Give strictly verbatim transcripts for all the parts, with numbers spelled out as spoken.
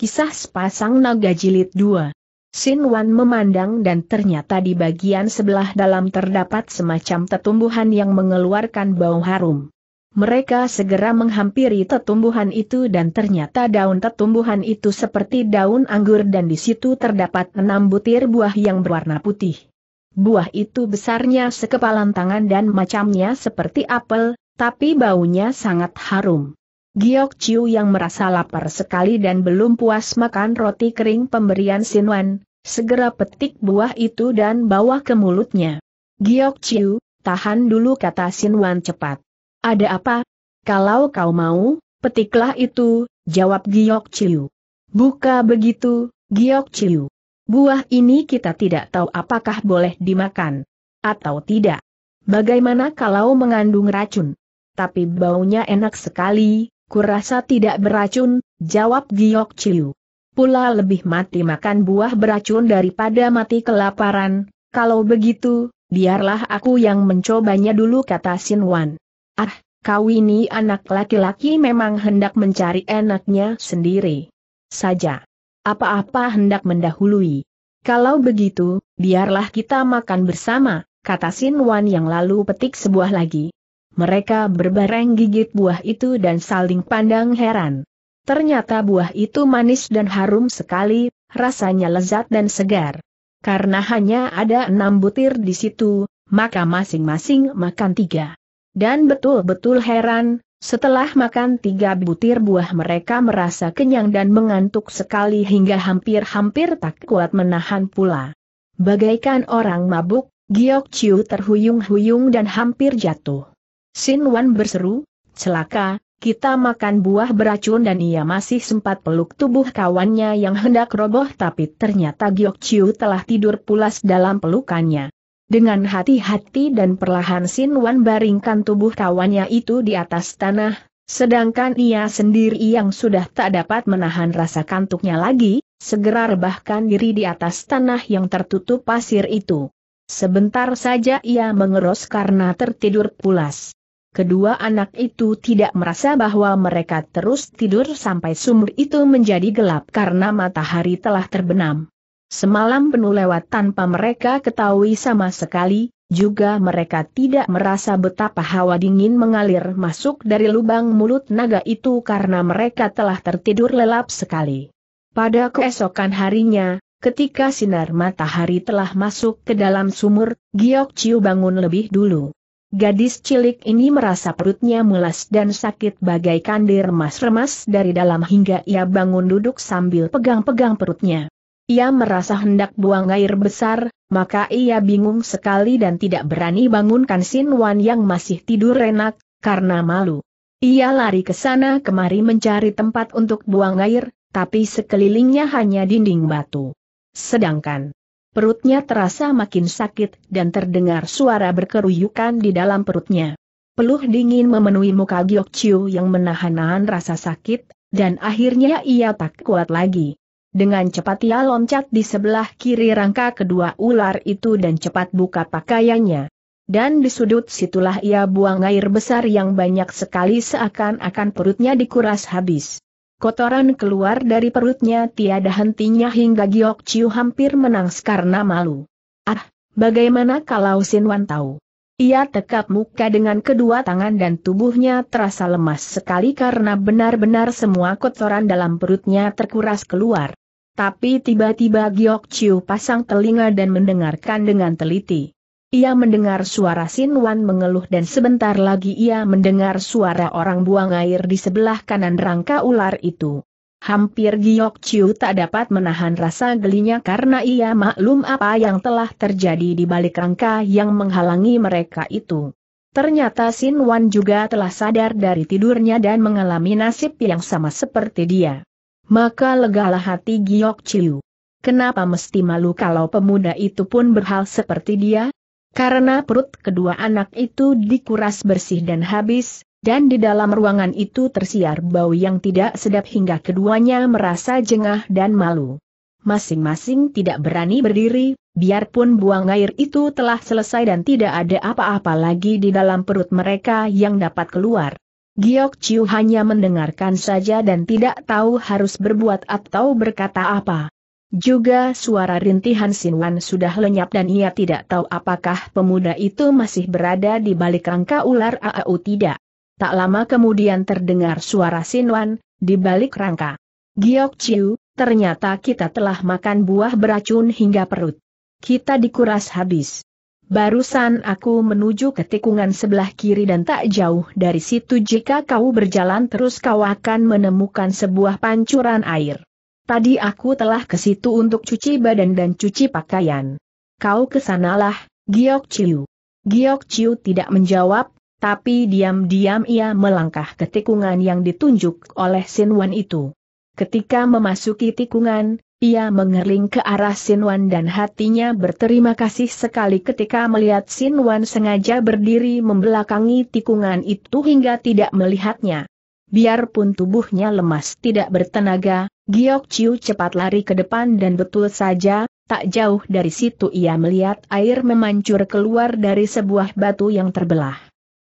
Kisah Sepasang Naga Jilid dua. Sin Wan memandang dan ternyata di bagian sebelah dalam terdapat semacam tetumbuhan yang mengeluarkan bau harum. Mereka segera menghampiri tetumbuhan itu dan ternyata daun tetumbuhan itu seperti daun anggur dan di situ terdapat enam butir buah yang berwarna putih. Buah itu besarnya sekepalan tangan dan macamnya seperti apel, tapi baunya sangat harum. Giok Chiu yang merasa lapar sekali dan belum puas makan roti kering pemberian Sin Wan, segera petik buah itu dan bawa ke mulutnya. "Giok Chiu, tahan dulu," kata Sin Wan cepat. "Ada apa? Kalau kau mau, petiklah itu," jawab Giok Chiu. "Buka begitu, Giok Chiu. Buah ini kita tidak tahu apakah boleh dimakan atau tidak. Bagaimana kalau mengandung racun? Tapi baunya enak sekali. Kurasa tidak beracun," jawab Giok Chiu. "Pula lebih mati makan buah beracun daripada mati kelaparan. Kalau begitu, biarlah aku yang mencobanya dulu," kata Sin Wan. "Ah, kau ini anak laki-laki memang hendak mencari enaknya sendiri saja. Apa-apa hendak mendahului. Kalau begitu, biarlah kita makan bersama," kata Sin Wan yang lalu petik sebuah lagi. Mereka berbareng gigit buah itu dan saling pandang heran. Ternyata buah itu manis dan harum sekali, rasanya lezat dan segar. Karena hanya ada enam butir di situ, maka masing-masing makan tiga. Dan betul-betul heran, setelah makan tiga butir buah mereka merasa kenyang dan mengantuk sekali hingga hampir-hampir tak kuat menahan pula. Bagaikan orang mabuk, Giok Chiu terhuyung-huyung dan hampir jatuh. Sin Wan berseru, "Celaka, kita makan buah beracun!" dan ia masih sempat peluk tubuh kawannya yang hendak roboh, tapi ternyata Giok Chiu telah tidur pulas dalam pelukannya. Dengan hati-hati dan perlahan Sin Wan baringkan tubuh kawannya itu di atas tanah, sedangkan ia sendiri yang sudah tak dapat menahan rasa kantuknya lagi, segera rebahkan diri di atas tanah yang tertutup pasir itu. Sebentar saja ia mengeros karena tertidur pulas. Kedua anak itu tidak merasa bahwa mereka terus tidur sampai sumur itu menjadi gelap karena matahari telah terbenam. Semalam penuh lewat tanpa mereka ketahui sama sekali, juga mereka tidak merasa betapa hawa dingin mengalir masuk dari lubang mulut naga itu karena mereka telah tertidur lelap sekali. Pada keesokan harinya, ketika sinar matahari telah masuk ke dalam sumur, Giok Chiu bangun lebih dulu. Gadis cilik ini merasa perutnya mulas dan sakit bagaikan diremas-remas dari dalam hingga ia bangun duduk sambil pegang-pegang perutnya. Ia merasa hendak buang air besar, maka ia bingung sekali dan tidak berani bangunkan Sin Wan yang masih tidur enak, karena malu. Ia lari ke sana kemari mencari tempat untuk buang air, tapi sekelilingnya hanya dinding batu. Sedangkan perutnya terasa makin sakit dan terdengar suara berkeruyukan di dalam perutnya. Peluh dingin memenuhi muka Giok Chiu yang menahan-nahan rasa sakit, dan akhirnya ia tak kuat lagi. Dengan cepat ia loncat di sebelah kiri rangka kedua ular itu dan cepat buka pakaiannya. Dan di sudut situlah ia buang air besar yang banyak sekali seakan-akan perutnya dikuras habis. Kotoran keluar dari perutnya tiada hentinya hingga Giok Chiu hampir menangis karena malu. "Ah, bagaimana kalau Sin Wan tahu?" Ia tekap muka dengan kedua tangan dan tubuhnya terasa lemas sekali karena benar-benar semua kotoran dalam perutnya terkuras keluar. Tapi tiba-tiba Giok Chiu pasang telinga dan mendengarkan dengan teliti. Ia mendengar suara Sin Wan mengeluh dan sebentar lagi ia mendengar suara orang buang air di sebelah kanan rangka ular itu. Hampir Giok Chiu tak dapat menahan rasa gelinya karena ia maklum apa yang telah terjadi di balik rangka yang menghalangi mereka itu. Ternyata Sin Wan juga telah sadar dari tidurnya dan mengalami nasib yang sama seperti dia. Maka legalah hati Giok Chiu. Kenapa mesti malu kalau pemuda itu pun berhal seperti dia? Karena perut kedua anak itu dikuras bersih dan habis, dan di dalam ruangan itu tersiar bau yang tidak sedap hingga keduanya merasa jengah dan malu. Masing-masing tidak berani berdiri, biarpun buang air itu telah selesai dan tidak ada apa-apa lagi di dalam perut mereka yang dapat keluar. Giok Chiu hanya mendengarkan saja dan tidak tahu harus berbuat atau berkata apa. Juga suara rintihan Sin Wan sudah lenyap dan ia tidak tahu apakah pemuda itu masih berada di balik rangka ular atau tidak. Tak lama kemudian terdengar suara Sin Wan, di balik rangka. Giok Chiu, ternyata kita telah makan buah beracun hingga perut. Kita dikuras habis. Barusan aku menuju ke tikungan sebelah kiri dan tak jauh dari situ jika kau berjalan terus kau akan menemukan sebuah pancuran air. Tadi aku telah ke situ untuk cuci badan dan cuci pakaian. Kau kesanalah, Giok Chiu. Giok Chiu tidak menjawab, tapi diam-diam ia melangkah ke tikungan yang ditunjuk oleh Sin Wan itu. Ketika memasuki tikungan, ia mengerling ke arah Sin Wan dan hatinya berterima kasih sekali ketika melihat Sin Wan sengaja berdiri membelakangi tikungan itu hingga tidak melihatnya. Biarpun tubuhnya lemas tidak bertenaga, Giok Chiu cepat lari ke depan dan betul saja, tak jauh dari situ ia melihat air memancur keluar dari sebuah batu yang terbelah.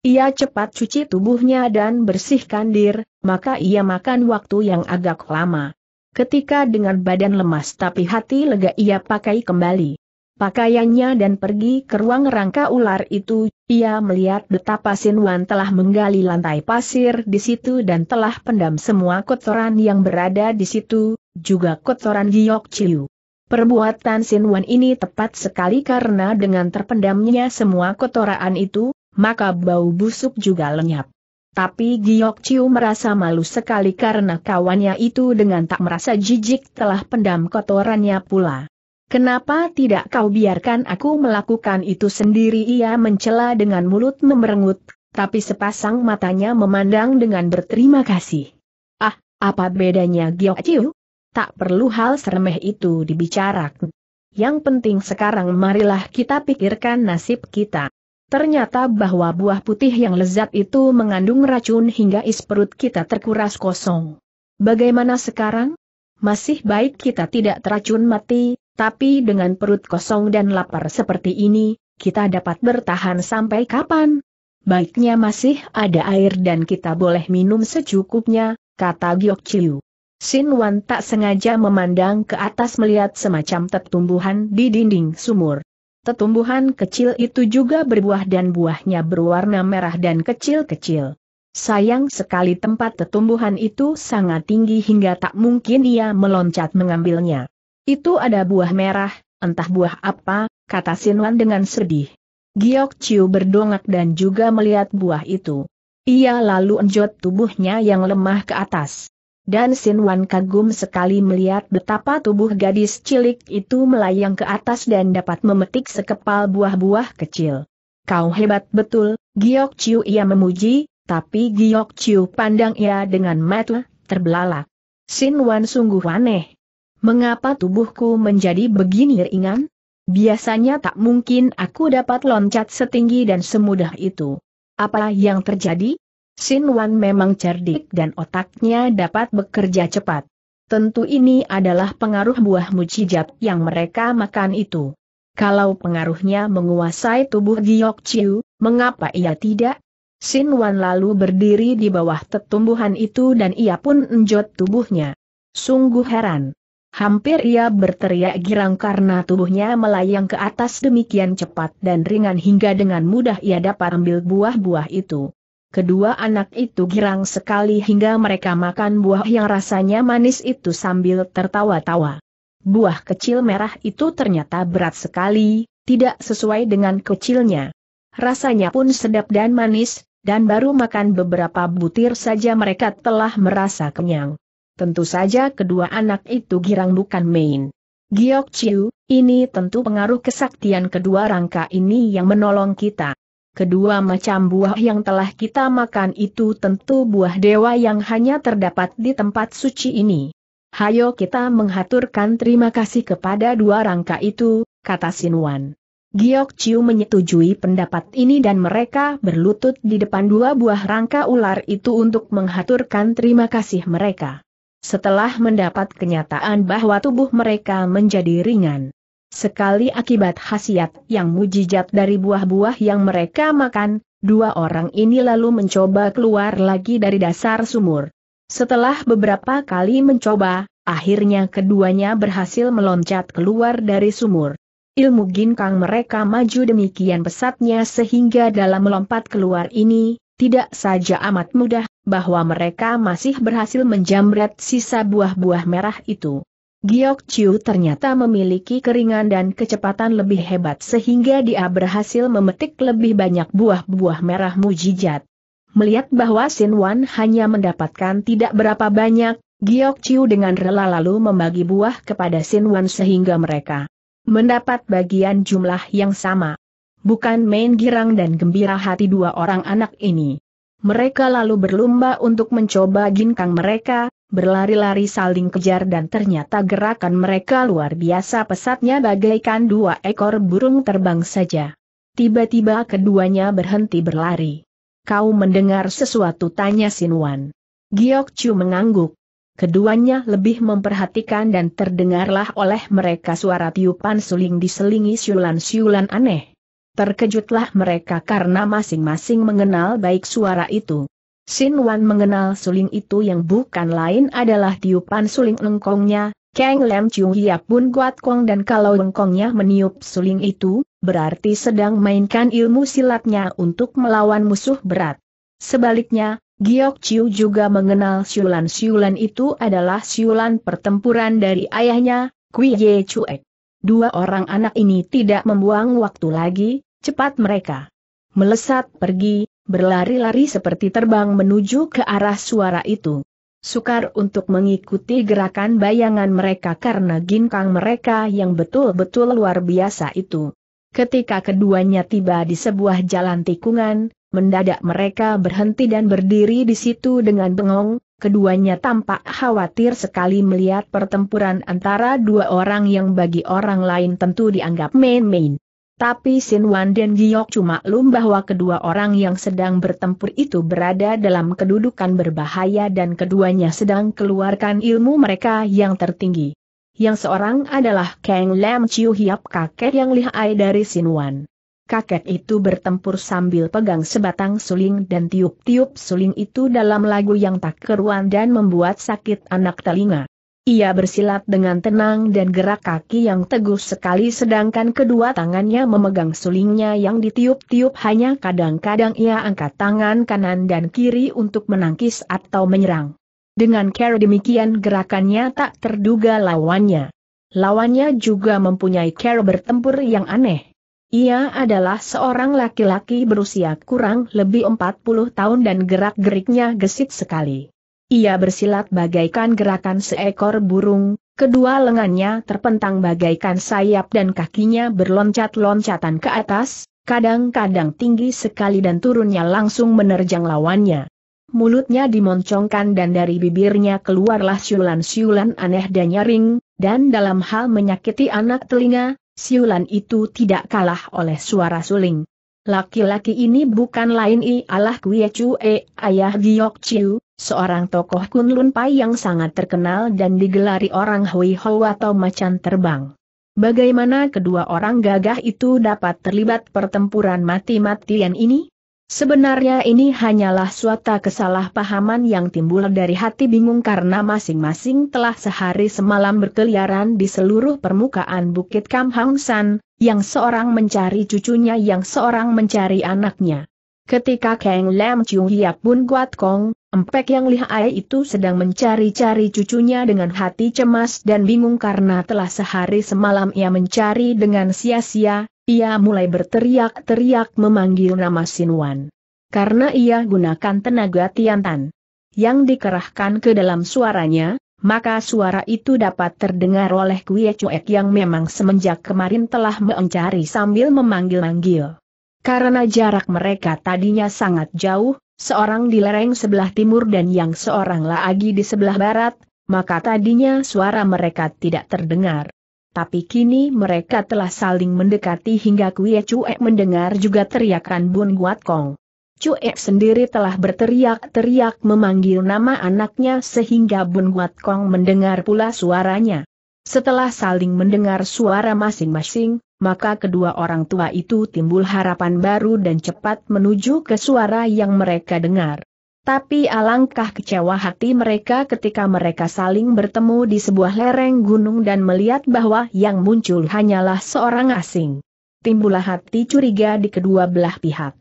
Ia cepat cuci tubuhnya dan bersihkan diri, maka ia makan waktu yang agak lama. Ketika dengan badan lemas tapi hati lega ia pakai kembali pakaiannya dan pergi ke ruang rangka ular itu, ia melihat betapa Sin Wan telah menggali lantai pasir di situ dan telah pendam semua kotoran yang berada di situ, juga kotoran Giok Chiu. Perbuatan Sin Wan ini tepat sekali karena dengan terpendamnya semua kotoran itu, maka bau busuk juga lenyap. Tapi Giok Chiu merasa malu sekali karena kawannya itu dengan tak merasa jijik telah pendam kotorannya pula. Kenapa tidak kau biarkan aku melakukan itu sendiri? Ia mencela dengan mulut memerengut, tapi sepasang matanya memandang dengan berterima kasih. Ah, apa bedanya Giok Chiu? Tak perlu hal seremeh itu dibicarakan. Yang penting sekarang marilah kita pikirkan nasib kita. Ternyata bahwa buah putih yang lezat itu mengandung racun hingga isi perut kita terkuras kosong. Bagaimana sekarang? Masih baik kita tidak teracun mati, tapi dengan perut kosong dan lapar seperti ini, kita dapat bertahan sampai kapan? Baiknya masih ada air dan kita boleh minum secukupnya, kata Giok Chiu. Sin Wan tak sengaja memandang ke atas melihat semacam tetumbuhan di dinding sumur. Tetumbuhan kecil itu juga berbuah dan buahnya berwarna merah dan kecil-kecil. Sayang sekali tempat tetumbuhan itu sangat tinggi hingga tak mungkin ia meloncat mengambilnya. Itu ada buah merah, entah buah apa, kata Sin Wan dengan sedih. Giok Chiu berdongak dan juga melihat buah itu. Ia lalu enjot tubuhnya yang lemah ke atas. Dan Sin Wan kagum sekali melihat betapa tubuh gadis cilik itu melayang ke atas dan dapat memetik sekepal buah-buah kecil. Kau hebat betul, Giok Chiu, ia memuji, tapi Giok Chiu pandang ia dengan mata terbelalak. Sin Wan sungguh aneh. Mengapa tubuhku menjadi begini ringan? Biasanya tak mungkin aku dapat loncat setinggi dan semudah itu. Apa yang terjadi? Sin Wan memang cerdik dan otaknya dapat bekerja cepat. Tentu ini adalah pengaruh buah mujijat yang mereka makan itu. Kalau pengaruhnya menguasai tubuh Giok Chiu, mengapa ia tidak? Sin Wan lalu berdiri di bawah tetumbuhan itu dan ia pun enjot tubuhnya. Sungguh heran. Hampir ia berteriak girang karena tubuhnya melayang ke atas demikian cepat dan ringan hingga dengan mudah ia dapat ambil buah-buah itu. Kedua anak itu girang sekali hingga mereka makan buah yang rasanya manis itu sambil tertawa-tawa. Buah kecil merah itu ternyata berat sekali, tidak sesuai dengan kecilnya. Rasanya pun sedap dan manis, dan baru makan beberapa butir saja mereka telah merasa kenyang. Tentu saja kedua anak itu girang bukan main. Giok Chiu, ini tentu pengaruh kesaktian kedua rangka ini yang menolong kita. Kedua macam buah yang telah kita makan itu tentu buah dewa yang hanya terdapat di tempat suci ini. Hayo kita menghaturkan terima kasih kepada dua rangka itu, kata Sin Wan. Giok Chiu menyetujui pendapat ini dan mereka berlutut di depan dua buah rangka ular itu untuk menghaturkan terima kasih mereka. Setelah mendapat kenyataan bahwa tubuh mereka menjadi ringan sekali akibat khasiat yang mujijat dari buah-buah yang mereka makan, Dua orang ini lalu mencoba keluar lagi dari dasar sumur. Setelah beberapa kali mencoba, akhirnya keduanya berhasil meloncat keluar dari sumur. Ilmu ginkang mereka maju demikian pesatnya sehingga dalam melompat keluar ini, tidak saja amat mudah, bahwa mereka masih berhasil menjamret sisa buah-buah merah itu. Giok Chiu ternyata memiliki keringan dan kecepatan lebih hebat sehingga dia berhasil memetik lebih banyak buah-buah merah mujijat. Melihat bahwa Sin Wan hanya mendapatkan tidak berapa banyak, Giok Chiu dengan rela lalu membagi buah kepada Sin Wan sehingga mereka mendapat bagian jumlah yang sama. Bukan main girang dan gembira hati dua orang anak ini. Mereka lalu berlomba untuk mencoba ginkang mereka, berlari-lari saling kejar dan ternyata gerakan mereka luar biasa pesatnya bagaikan dua ekor burung terbang saja. Tiba-tiba keduanya berhenti berlari. "Kau mendengar sesuatu?" tanya Sin Wan. Giok Chiu mengangguk. Keduanya lebih memperhatikan dan terdengarlah oleh mereka suara tiupan suling diselingi siulan-siulan aneh. Terkejutlah mereka karena masing-masing mengenal baik suara itu. Sin Wan mengenal suling itu yang bukan lain adalah tiupan suling lengkongnya, Kang Lam Chiu Hiap Bun Guat Kong, dan kalau lengkongnya meniup suling itu, berarti sedang mainkan ilmu silatnya untuk melawan musuh berat. Sebaliknya, Giok Chiu juga mengenal siulan-siulan itu adalah siulan pertempuran dari ayahnya, Kui Ye Chuek. Dua orang anak ini tidak membuang waktu lagi, cepat mereka melesat pergi, berlari-lari seperti terbang menuju ke arah suara itu. Sukar untuk mengikuti gerakan bayangan mereka karena ginkang mereka yang betul-betul luar biasa itu. Ketika keduanya tiba di sebuah jalan tikungan, mendadak mereka berhenti dan berdiri di situ dengan bengong. Keduanya tampak khawatir sekali melihat pertempuran antara dua orang yang bagi orang lain tentu dianggap main-main. Tapi Sin Wan dan Giok Chiu maklum bahwa kedua orang yang sedang bertempur itu berada dalam kedudukan berbahaya dan keduanya sedang keluarkan ilmu mereka yang tertinggi. Yang seorang adalah Kang Lam Chiu Hiap, kakek yang lihai dari Sin Wan. Kakek itu bertempur sambil pegang sebatang suling dan tiup-tiup suling itu dalam lagu yang tak keruan dan membuat sakit anak telinga. Ia bersilat dengan tenang dan gerak kaki yang teguh sekali sedangkan kedua tangannya memegang sulingnya yang ditiup-tiup, hanya kadang-kadang ia angkat tangan kanan dan kiri untuk menangkis atau menyerang. Dengan cara demikian gerakannya tak terduga lawannya. Lawannya juga mempunyai cara bertempur yang aneh. Ia adalah seorang laki-laki berusia kurang lebih empat puluh tahun dan gerak-geriknya gesit sekali. Ia bersilat bagaikan gerakan seekor burung, kedua lengannya terpentang bagaikan sayap dan kakinya berloncat-loncatan ke atas, kadang-kadang tinggi sekali dan turunnya langsung menerjang lawannya. Mulutnya dimoncongkan dan dari bibirnya keluarlah siulan-siulan aneh dan nyaring, dan dalam hal menyakiti anak telinga, siulan itu tidak kalah oleh suara suling. Laki-laki ini bukan lain ialah Kui Ye Chuek, ayah Giok Chiu, seorang tokoh Kunlun Pai yang sangat terkenal dan digelari orang Hui Hou atau macan terbang. Bagaimana kedua orang gagah itu dapat terlibat pertempuran mati-matian ini? Sebenarnya ini hanyalah suatu kesalahpahaman yang timbul dari hati bingung karena masing-masing telah sehari semalam berkeliaran di seluruh permukaan bukit Kam Hang San, yang seorang mencari cucunya, yang seorang mencari anaknya. Ketika Kang Lam Chiu Hiap Bun Guat Kong, empek yang lihai itu sedang mencari-cari cucunya dengan hati cemas dan bingung karena telah sehari semalam ia mencari dengan sia-sia, ia mulai berteriak-teriak memanggil nama Sin Wan. Karena ia gunakan tenaga Tiantan yang dikerahkan ke dalam suaranya, maka suara itu dapat terdengar oleh Kui Ye Chuek yang memang semenjak kemarin telah mencari sambil memanggil-manggil. Karena jarak mereka tadinya sangat jauh, seorang di lereng sebelah timur dan yang seorang lagi di sebelah barat, maka tadinya suara mereka tidak terdengar. Tapi kini mereka telah saling mendekati hingga Kui Ye Chuek mendengar juga teriakan Bun Guat Kong. Cuek sendiri telah berteriak-teriak memanggil nama anaknya sehingga Bun Guat Kong mendengar pula suaranya. Setelah saling mendengar suara masing-masing, maka kedua orang tua itu timbul harapan baru dan cepat menuju ke suara yang mereka dengar. Tapi alangkah kecewa hati mereka ketika mereka saling bertemu di sebuah lereng gunung dan melihat bahwa yang muncul hanyalah seorang asing. Timbullah hati curiga di kedua belah pihak.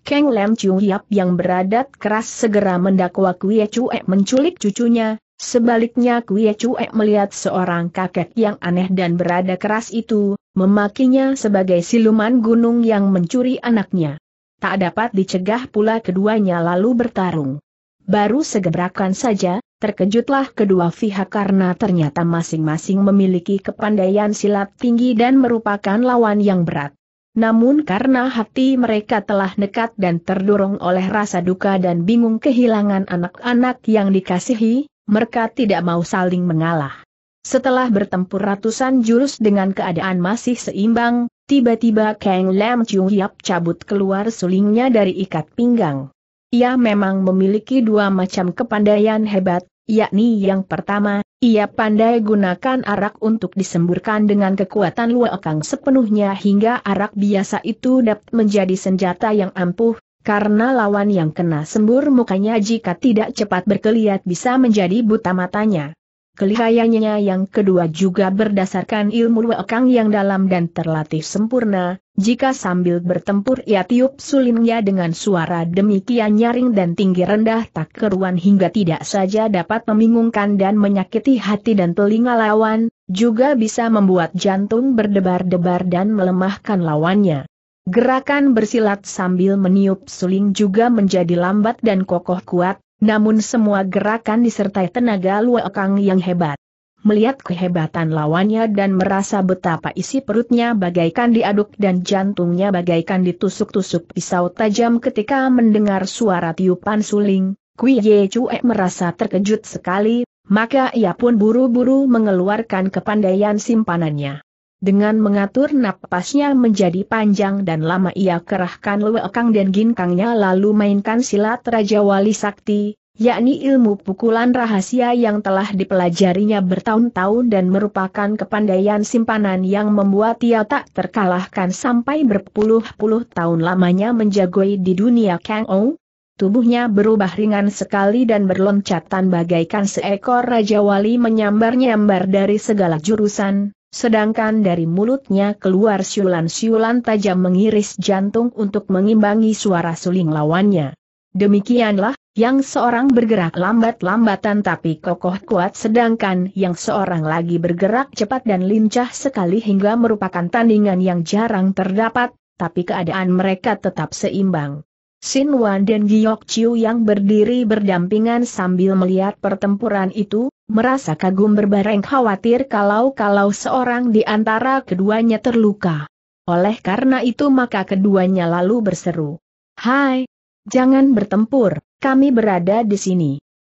Kang Lam Chiu Hiap yang beradat keras segera mendakwa Kui Ye Chuek menculik cucunya. Sebaliknya Kui Ye Chuek melihat seorang kakek yang aneh dan berada keras itu, memakinya sebagai siluman gunung yang mencuri anaknya. Tak dapat dicegah pula keduanya lalu bertarung. Baru segebrakan saja, terkejutlah kedua pihak karena ternyata masing-masing memiliki kepandaian silat tinggi dan merupakan lawan yang berat. Namun karena hati mereka telah nekat dan terdorong oleh rasa duka dan bingung kehilangan anak-anak yang dikasihi, mereka tidak mau saling mengalah. Setelah bertempur ratusan jurus dengan keadaan masih seimbang, tiba-tiba Kang Lam Chiu Hiap cabut keluar sulingnya dari ikat pinggang. Ia memang memiliki dua macam kepandaian hebat, yakni yang pertama, ia pandai gunakan arak untuk disemburkan dengan kekuatan Lueekang sepenuhnya hingga arak biasa itu dapat menjadi senjata yang ampuh, karena lawan yang kena sembur mukanya jika tidak cepat berkeliat bisa menjadi buta matanya. Kelihayannya yang kedua juga berdasarkan ilmu Lueekang yang dalam dan terlatih sempurna, jika sambil bertempur ia tiup sulingnya dengan suara demikian nyaring dan tinggi rendah tak keruan hingga tidak saja dapat membingungkan dan menyakiti hati dan telinga lawan, juga bisa membuat jantung berdebar-debar dan melemahkan lawannya. Gerakan bersilat sambil meniup suling juga menjadi lambat dan kokoh kuat, namun semua gerakan disertai tenaga Lueekang yang hebat. Melihat kehebatan lawannya dan merasa betapa isi perutnya bagaikan diaduk dan jantungnya bagaikan ditusuk-tusuk pisau tajam ketika mendengar suara tiupan suling, Kui Ye Chuek merasa terkejut sekali, maka ia pun buru-buru mengeluarkan kepandaian simpanannya. Dengan mengatur napasnya menjadi panjang dan lama ia kerahkan Lueekang dan ginkangnya lalu mainkan silat Rajawali Sakti, yakni ilmu pukulan rahasia yang telah dipelajarinya bertahun-tahun dan merupakan kepandaian simpanan yang membuat ia tak terkalahkan sampai berpuluh-puluh tahun lamanya menjagoi di dunia Kang Ou. Tubuhnya berubah ringan sekali dan berloncatan bagaikan seekor Rajawali menyambar-nyambar dari segala jurusan. Sedangkan dari mulutnya keluar siulan-siulan tajam mengiris jantung untuk mengimbangi suara suling lawannya. Demikianlah, yang seorang bergerak lambat-lambatan tapi kokoh kuat sedangkan yang seorang lagi bergerak cepat dan lincah sekali hingga merupakan tandingan yang jarang terdapat, tapi keadaan mereka tetap seimbang. Sin Wan dan Giok Chiu yang berdiri berdampingan sambil melihat pertempuran itu, merasa kagum berbareng khawatir kalau-kalau seorang di antara keduanya terluka. Oleh karena itu maka keduanya lalu berseru, "Hai, jangan bertempur, kami berada di sini."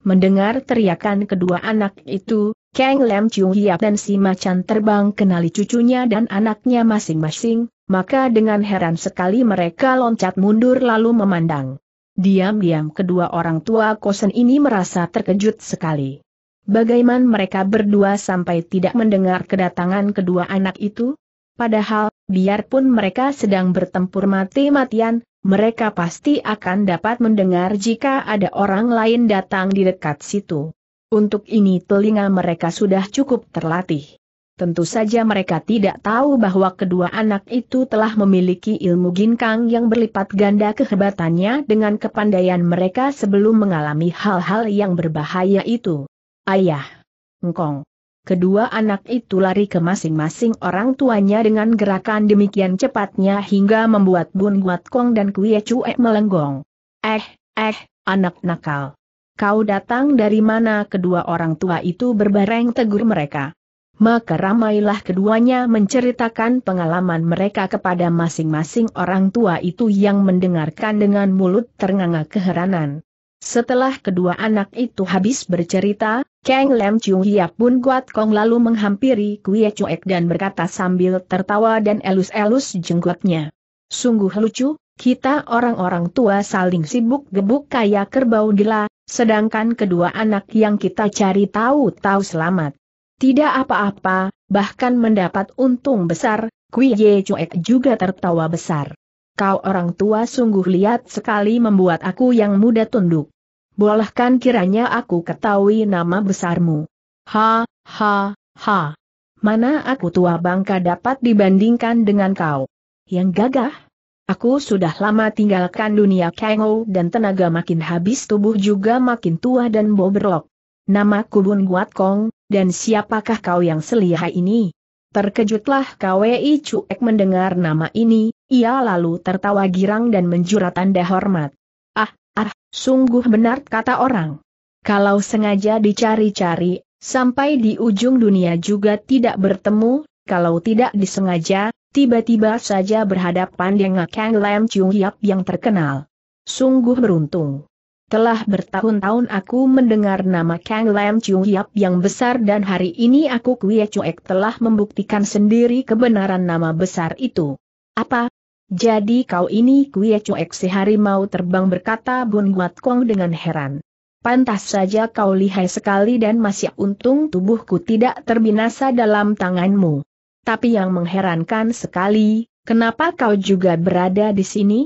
Mendengar teriakan kedua anak itu, Kang Lam Chiu Hiap dan Suma Cianbu terbang kenali cucunya dan anaknya masing-masing. Maka dengan heran sekali mereka loncat mundur lalu memandang. Diam-diam kedua orang tua kosen ini merasa terkejut sekali. Bagaimana mereka berdua sampai tidak mendengar kedatangan kedua anak itu? Padahal, biarpun mereka sedang bertempur mati-matian, mereka pasti akan dapat mendengar jika ada orang lain datang di dekat situ. Untuk ini telinga mereka sudah cukup terlatih. Tentu saja mereka tidak tahu bahwa kedua anak itu telah memiliki ilmu ginkang yang berlipat ganda kehebatannya dengan kepandaian mereka sebelum mengalami hal-hal yang berbahaya itu. "Ayah, engkong." Kedua anak itu lari ke masing-masing orang tuanya dengan gerakan demikian cepatnya hingga membuat Bun Guat Kong dan Kui Ye Chuek melenggong. "Eh, eh, anak nakal. Kau datang dari mana?" Kedua orang tua itu berbareng tegur mereka. Maka ramailah keduanya menceritakan pengalaman mereka kepada masing-masing orang tua itu yang mendengarkan dengan mulut ternganga keheranan. Setelah kedua anak itu habis bercerita, Kang Lam Chiu Hiap Bun Guat Kong lalu menghampiri Kui Ye Chuek dan berkata sambil tertawa dan elus-elus jenggotnya, "Sungguh lucu, kita orang-orang tua saling sibuk gebuk kayak kerbau gila, sedangkan kedua anak yang kita cari tahu-tahu selamat. Tidak apa-apa, bahkan mendapat untung besar. Kui Ye Chuek juga tertawa besar. Kau orang tua sungguh lihat sekali membuat aku yang muda tunduk. Bolehkan kiranya aku ketahui nama besarmu. Ha, ha, ha. Mana aku tua bangka dapat dibandingkan dengan kau. Yang gagah? Aku sudah lama tinggalkan dunia Kang Ou dan tenaga makin habis, tubuh juga makin tua dan bobrok. Namaku Bun Guat Kong, dan siapakah kau yang selihai ini? Terkejutlah Kui Chuek mendengar nama ini, ia lalu tertawa girang dan menjura tanda hormat. Ah, ah, sungguh benar kata orang. Kalau sengaja dicari-cari, sampai di ujung dunia juga tidak bertemu, kalau tidak disengaja, tiba-tiba saja berhadapan dengan Kang Lam Chiu Hiap yang terkenal. Sungguh beruntung. Telah bertahun-tahun aku mendengar nama Kang Lam Chiu Hiap yang besar dan hari ini aku Kui Ye Chuek telah membuktikan sendiri kebenaran nama besar itu. Apa? Jadi kau ini Kui Ye Chuek si harimau terbang, berkata Bun Guat Kong dengan heran. Pantas saja kau lihai sekali dan masih untung tubuhku tidak terbinasa dalam tanganmu. Tapi yang mengherankan sekali, kenapa kau juga berada di sini?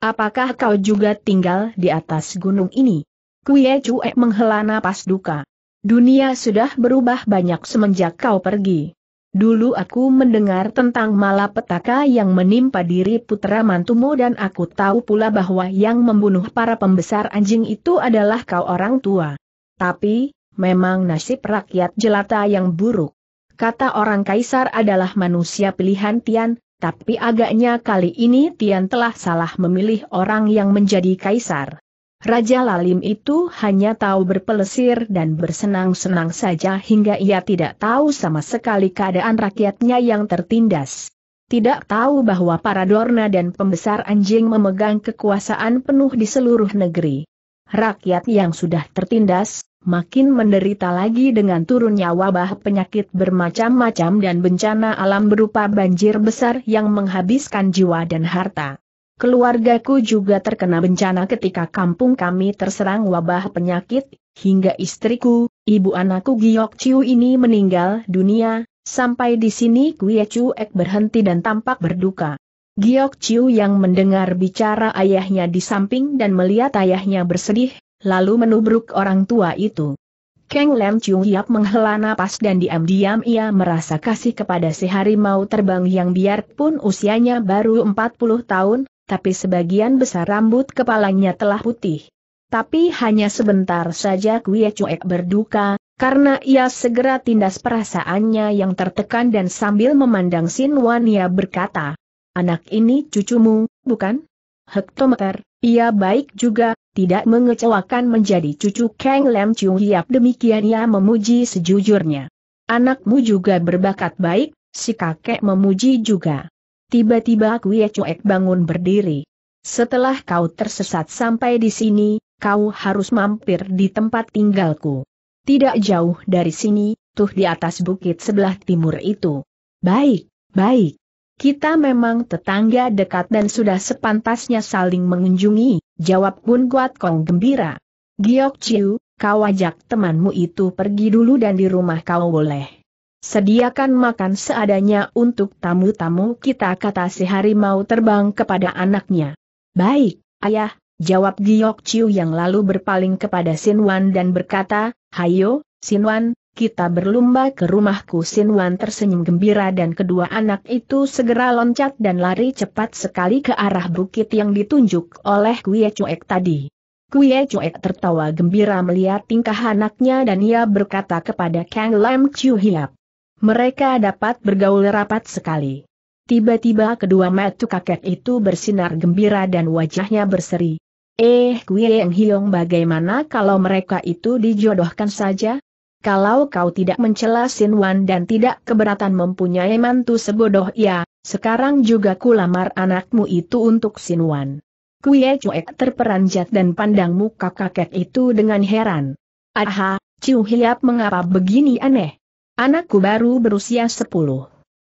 Apakah kau juga tinggal di atas gunung ini? Kui Ye Chuek menghela napas duka. Dunia sudah berubah banyak semenjak kau pergi. Dulu aku mendengar tentang malapetaka yang menimpa diri putra mantumu dan aku tahu pula bahwa yang membunuh para pembesar anjing itu adalah kau orang tua. Tapi, memang nasib rakyat jelata yang buruk. Kata orang kaisar adalah manusia pilihan Tian. Tapi agaknya kali ini Tian telah salah memilih orang yang menjadi kaisar. Raja Lalim itu hanya tahu berpelesir dan bersenang-senang saja hingga ia tidak tahu sama sekali keadaan rakyatnya yang tertindas. Tidak tahu bahwa para dorna dan pembesar anjing memegang kekuasaan penuh di seluruh negeri. Rakyat yang sudah tertindas, makin menderita lagi dengan turunnya wabah penyakit bermacam-macam dan bencana alam berupa banjir besar yang menghabiskan jiwa dan harta. Keluargaku juga terkena bencana ketika kampung kami terserang wabah penyakit, hingga istriku, ibu anakku Giok Chiu ini meninggal dunia. Sampai di sini Kui Ye Chuek berhenti dan tampak berduka. Giok Chiu yang mendengar bicara ayahnya di samping dan melihat ayahnya bersedih, lalu menubruk orang tua itu. Kang Lam Chiu Hiap menghela napas dan diam-diam ia merasa kasih kepada si harimau terbang yang biarpun usianya baru empat puluh tahun, tapi sebagian besar rambut kepalanya telah putih. Tapi hanya sebentar saja Kui Ye Chuek berduka, karena ia segera tindas perasaannya yang tertekan dan sambil memandang Sin Wan ia berkata, anak ini cucumu, bukan? Hektometer, ia baik juga, tidak mengecewakan menjadi cucu Kang Lam Chiu Hiap. Demikian ia memuji sejujurnya. Anakmu juga berbakat baik, si kakek memuji juga. Tiba-tiba Kui Ye Chuek bangun berdiri. Setelah kau tersesat sampai di sini, kau harus mampir di tempat tinggalku. Tidak jauh dari sini, tuh di atas bukit sebelah timur itu. Baik, baik. Kita memang tetangga dekat dan sudah sepantasnya saling mengunjungi, jawab Bun Guat Kong gembira. Giok Chiu, kau ajak temanmu itu pergi dulu dan di rumah kau boleh sediakan makan seadanya untuk tamu-tamu kita, kata si harimau terbang kepada anaknya. Baik, ayah, jawab Giok Chiu yang lalu berpaling kepada Sin Wan dan berkata, hayo, Sin Wan. Kita berlomba ke rumahku. Sin Wan tersenyum gembira dan kedua anak itu segera loncat dan lari cepat sekali ke arah bukit yang ditunjuk oleh Kui Ye Chuek tadi. Kui Ye Chuek tertawa gembira melihat tingkah anaknya dan ia berkata kepada Kang Lam Chiu Hiap. Mereka dapat bergaul rapat sekali. Tiba-tiba kedua mata kakek itu bersinar gembira dan wajahnya berseri. Eh Kui Ye Hiong, bagaimana kalau mereka itu dijodohkan saja? Kalau kau tidak mencela Sin Wan dan tidak keberatan mempunyai mantu sebodoh ia, sekarang juga kulamar anakmu itu untuk Sin Wan. Kui Ye Chuek terperanjat dan pandang muka kakek itu dengan heran. Aha, Chiu Hiap, mengapa begini aneh? Anakku baru berusia sepuluh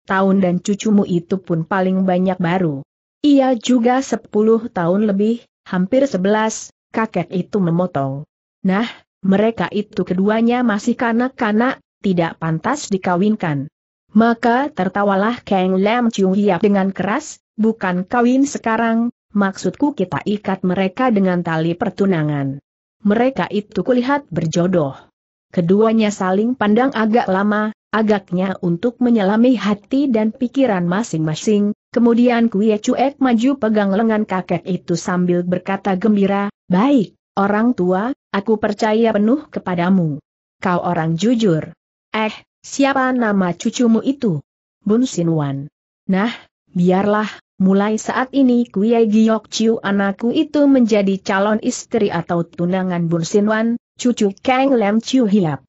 tahun dan cucumu itu pun paling banyak baru. Ia juga sepuluh tahun lebih, hampir sebelas, kakek itu memotong. Nah, mereka itu keduanya masih kanak-kanak, tidak pantas dikawinkan. Maka tertawalah Kang Lam Chiu Hiap dengan keras, bukan kawin sekarang, maksudku kita ikat mereka dengan tali pertunangan. Mereka itu kulihat berjodoh. Keduanya saling pandang agak lama, agaknya untuk menyelami hati dan pikiran masing-masing, kemudian Kui Ye Chuek maju pegang lengan kakek itu sambil berkata gembira, "Baik, orang tua, aku percaya penuh kepadamu. Kau orang jujur." "Eh, siapa nama cucumu itu?" "Bun Sin Wan." "Nah, biarlah, mulai saat ini Kui Ye Giok Chiu anakku itu menjadi calon istri atau tunangan Bun Sin Wan, cucu Kang Lam Chiu Hiap."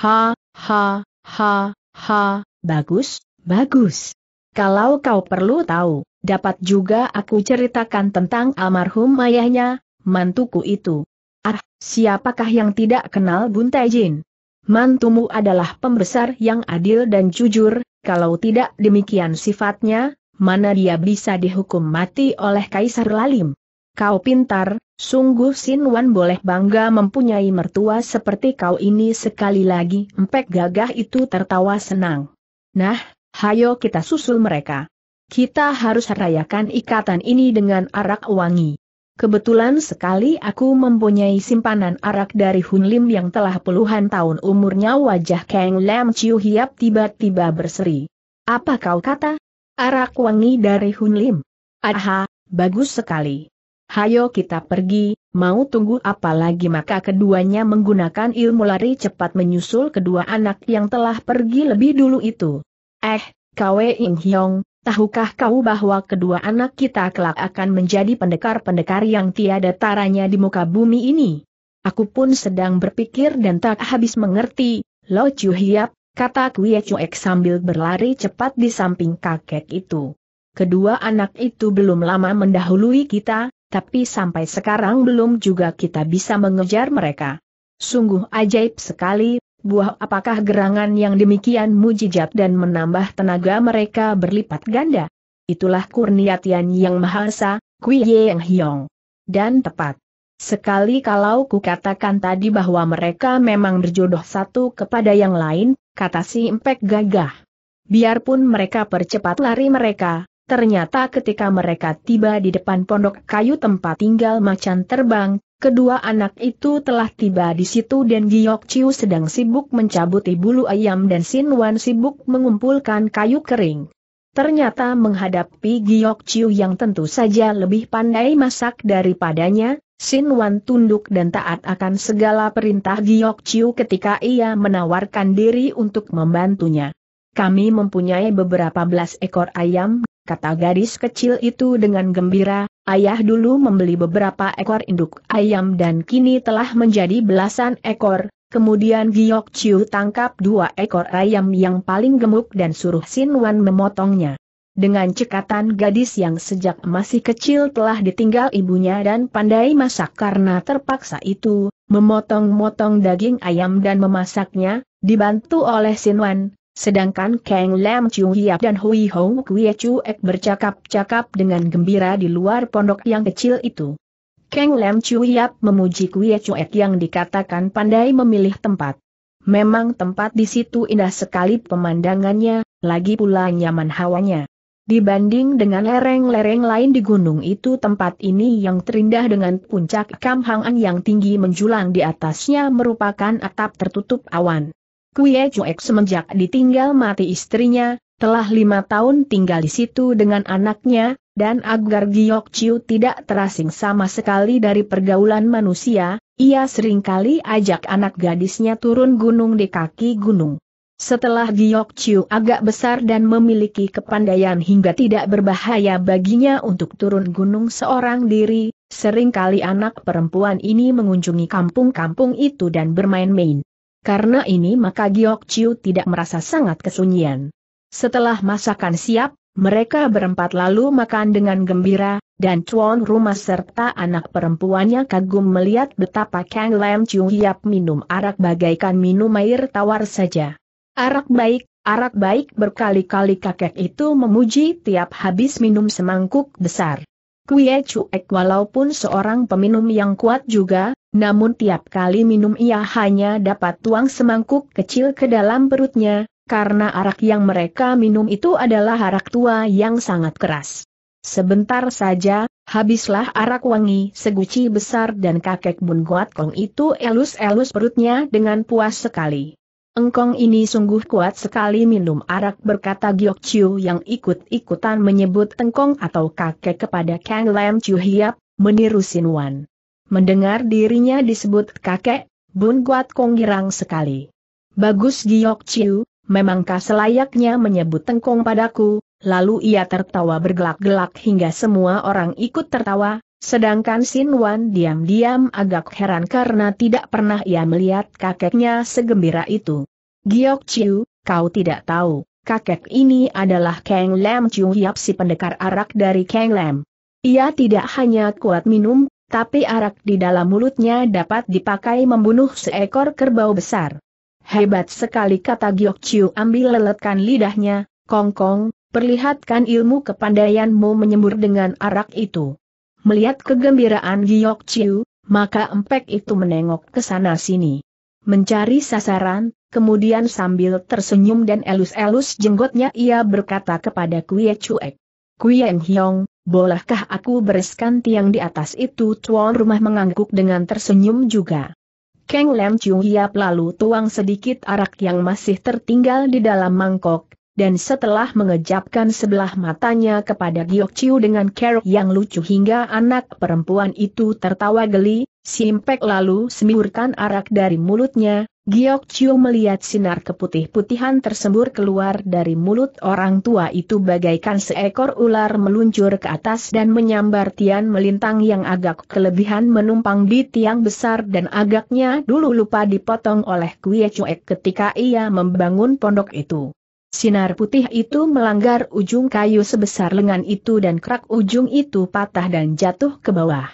"Ha, ha, ha, ha, bagus, bagus. Kalau kau perlu tahu, dapat juga aku ceritakan tentang almarhum ayahnya, mantuku itu." "Ah, siapakah yang tidak kenal Bun Taijin? Mantumu adalah pembesar yang adil dan jujur, kalau tidak demikian sifatnya, mana dia bisa dihukum mati oleh Kaisar Lalim. Kau pintar, sungguh Sin Wan boleh bangga mempunyai mertua seperti kau ini." Sekali lagi empek gagah itu tertawa senang. "Nah, hayo kita susul mereka. Kita harus rayakan ikatan ini dengan arak wangi. Kebetulan sekali aku mempunyai simpanan arak dari Hun Lim yang telah puluhan tahun umurnya." Wajah Kang Lam Chiu Hiap tiba-tiba berseri. "Apa kau kata? Arak wangi dari Hun Lim? Aha, bagus sekali. Hayo kita pergi, mau tunggu apa lagi?" Maka keduanya menggunakan ilmu lari cepat menyusul kedua anak yang telah pergi lebih dulu itu. "Eh, Kwe Ing Hyong, tahukah kau bahwa kedua anak kita kelak akan menjadi pendekar-pendekar yang tiada taranya di muka bumi ini? Aku pun sedang berpikir dan tak habis mengerti, Lo Chiu Hiap," kata Kui Ye Chuek sambil berlari cepat di samping kakek itu. "Kedua anak itu belum lama mendahului kita, tapi sampai sekarang belum juga kita bisa mengejar mereka. Sungguh ajaib sekali. Buah apakah gerangan yang demikian mujizat dan menambah tenaga mereka berlipat ganda? Itulah kurnia Tian Yang Maha Esa, Kui Ye Hyong. Dan tepat sekali kalau kukatakan tadi bahwa mereka memang berjodoh satu kepada yang lain," kata si empek gagah. Biarpun mereka percepat lari mereka, ternyata ketika mereka tiba di depan pondok kayu tempat tinggal macan terbang, kedua anak itu telah tiba di situ dan Giok Chiu sedang sibuk mencabuti bulu ayam dan Sin Wan sibuk mengumpulkan kayu kering. Ternyata menghadapi Giok Chiu yang tentu saja lebih pandai masak daripadanya, Sin Wan tunduk dan taat akan segala perintah Giok Chiu ketika ia menawarkan diri untuk membantunya. "Kami mempunyai beberapa belas ekor ayam," kata gadis kecil itu dengan gembira. "Ayah dulu membeli beberapa ekor induk ayam dan kini telah menjadi belasan ekor." Kemudian Giok Chiu tangkap dua ekor ayam yang paling gemuk dan suruh Sin Wan memotongnya. Dengan cekatan gadis yang sejak masih kecil telah ditinggal ibunya dan pandai masak karena terpaksa itu, memotong-motong daging ayam dan memasaknya, dibantu oleh Sin Wan. Sedangkan Kang Lam Chiu Hiap dan Hui Hong Kui Ye Chuek bercakap-cakap dengan gembira di luar pondok yang kecil itu. Kang Lam Chiu Hiap memuji Kui Ye Chuek yang dikatakan pandai memilih tempat. Memang tempat di situ indah sekali pemandangannya, lagi pula nyaman hawanya. Dibanding dengan lereng-lereng lain di gunung itu, tempat ini yang terindah dengan puncak Kam Hang San yang tinggi menjulang di atasnya merupakan atap tertutup awan. Kui Ye Chuek semenjak ditinggal mati istrinya, telah lima tahun tinggal di situ dengan anaknya, dan agar Giok Chiu tidak terasing sama sekali dari pergaulan manusia, ia seringkali ajak anak gadisnya turun gunung di kaki gunung. Setelah Giok Chiu agak besar dan memiliki kepandaian hingga tidak berbahaya baginya untuk turun gunung seorang diri, seringkali anak perempuan ini mengunjungi kampung-kampung itu dan bermain-main. Karena ini maka Giok Chiu tidak merasa sangat kesunyian. Setelah masakan siap, mereka berempat lalu makan dengan gembira, dan tuan rumah serta anak perempuannya kagum melihat betapa Kang Lam Chiu Hiap minum arak bagaikan minum air tawar saja. "Arak baik, arak baik," berkali-kali kakek itu memuji tiap habis minum semangkuk besar. Kui Ye Chuek walaupun seorang peminum yang kuat juga, Namun tiap kali minum ia hanya dapat tuang semangkuk kecil ke dalam perutnya, karena arak yang mereka minum itu adalah arak tua yang sangat keras. Sebentar saja, habislah arak wangi seguci besar dan kakek Bun Guat Kong itu elus-elus perutnya dengan puas sekali. "Engkong ini sungguh kuat sekali minum arak," berkata Giok Chiu yang ikut-ikutan menyebut tengkong atau kakek kepada Kang Lam Chiu Hiap, meniru Sin Wan. Mendengar dirinya disebut kakek, Bun Guat Kong girang sekali. "Bagus Giok Chiu, memangkah selayaknya menyebut tengkong padaku?" Lalu ia tertawa bergelak-gelak hingga semua orang ikut tertawa, sedangkan Sin Wan diam-diam agak heran karena tidak pernah ia melihat kakeknya segembira itu. "Giok Chiu, kau tidak tahu, kakek ini adalah Kang Lam Chiu Hiap, si pendekar arak dari Kang Lam. Ia tidak hanya kuat minum, tapi arak di dalam mulutnya dapat dipakai membunuh seekor kerbau besar." "Hebat sekali," kata Giok Chiu ambil leletkan lidahnya. "Kong Kong, perlihatkan ilmu kepandaianmu menyembur dengan arak itu." Melihat kegembiraan Giok Chiu, maka empek itu menengok ke sana sini, mencari sasaran, kemudian sambil tersenyum dan elus-elus jenggotnya ia berkata kepada Kui Ye Chuek, "Kui Ye Hyong, bolehkah aku bereskan tiang di atas itu?" Tuan rumah mengangguk dengan tersenyum juga. Kang Lam Chiu Hiap lalu tuang sedikit arak yang masih tertinggal di dalam mangkok, dan setelah mengejapkan sebelah matanya kepada Giok Chiu dengan kerok yang lucu hingga anak perempuan itu tertawa geli, si impek lalu semburkan arak dari mulutnya. Giok Chiu melihat sinar keputih-putihan tersembur keluar dari mulut orang tua itu bagaikan seekor ular meluncur ke atas dan menyambar tian melintang yang agak kelebihan menumpang di tiang besar dan agaknya dulu lupa dipotong oleh Kui Ye Chuek ketika ia membangun pondok itu. Sinar putih itu melanggar ujung kayu sebesar lengan itu dan kerak ujung itu patah dan jatuh ke bawah.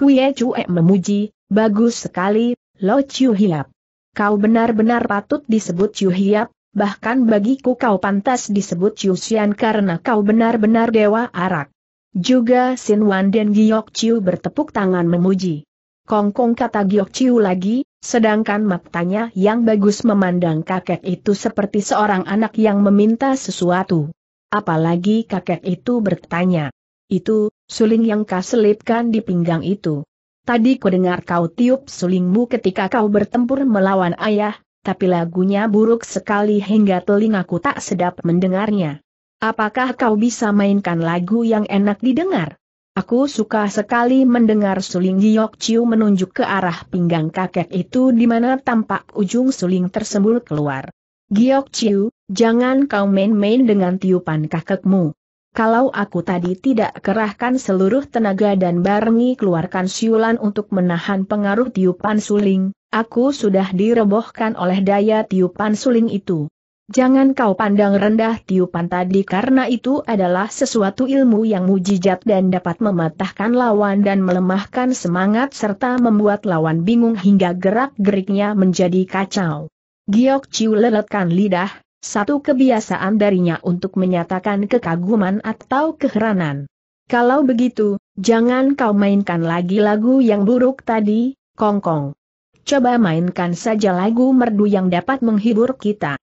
Kui Ye Chuek memuji, "Bagus sekali, Lo Chiu Hiap. Kau benar-benar patut disebut Chiu Hiap, bahkan bagiku kau pantas disebut Chiu Sian karena kau benar-benar dewa arak." Juga Sin Wan dan Giok Chiu bertepuk tangan memuji. "Kong Kong," kata Giok Chiu lagi, sedangkan matanya yang bagus memandang kakek itu seperti seorang anak yang meminta sesuatu. Apalagi kakek itu bertanya, "Itu, suling yang kau selipkan di pinggang itu. Tadi kudengar kau tiup sulingmu ketika kau bertempur melawan ayah, tapi lagunya buruk sekali hingga telingaku tak sedap mendengarnya. Apakah kau bisa mainkan lagu yang enak didengar?" "Aku suka sekali mendengar suling." Giok Chiu menunjuk ke arah pinggang kakek itu di mana tampak ujung suling tersembul keluar. "Giok Chiu, jangan kau main-main dengan tiupan kakekmu. Kalau aku tadi tidak kerahkan seluruh tenaga dan barengi keluarkan siulan untuk menahan pengaruh tiupan suling, aku sudah direbohkan oleh daya tiupan suling itu. Jangan kau pandang rendah tiupan tadi karena itu adalah sesuatu ilmu yang mujizat dan dapat mematahkan lawan dan melemahkan semangat serta membuat lawan bingung hingga gerak-geriknya menjadi kacau." Giok Chiu leletkan lidah, satu kebiasaan darinya untuk menyatakan kekaguman atau keheranan. "Kalau begitu, jangan kau mainkan lagi lagu yang buruk tadi, Kong Kong. Coba mainkan saja lagu merdu yang dapat menghibur kita."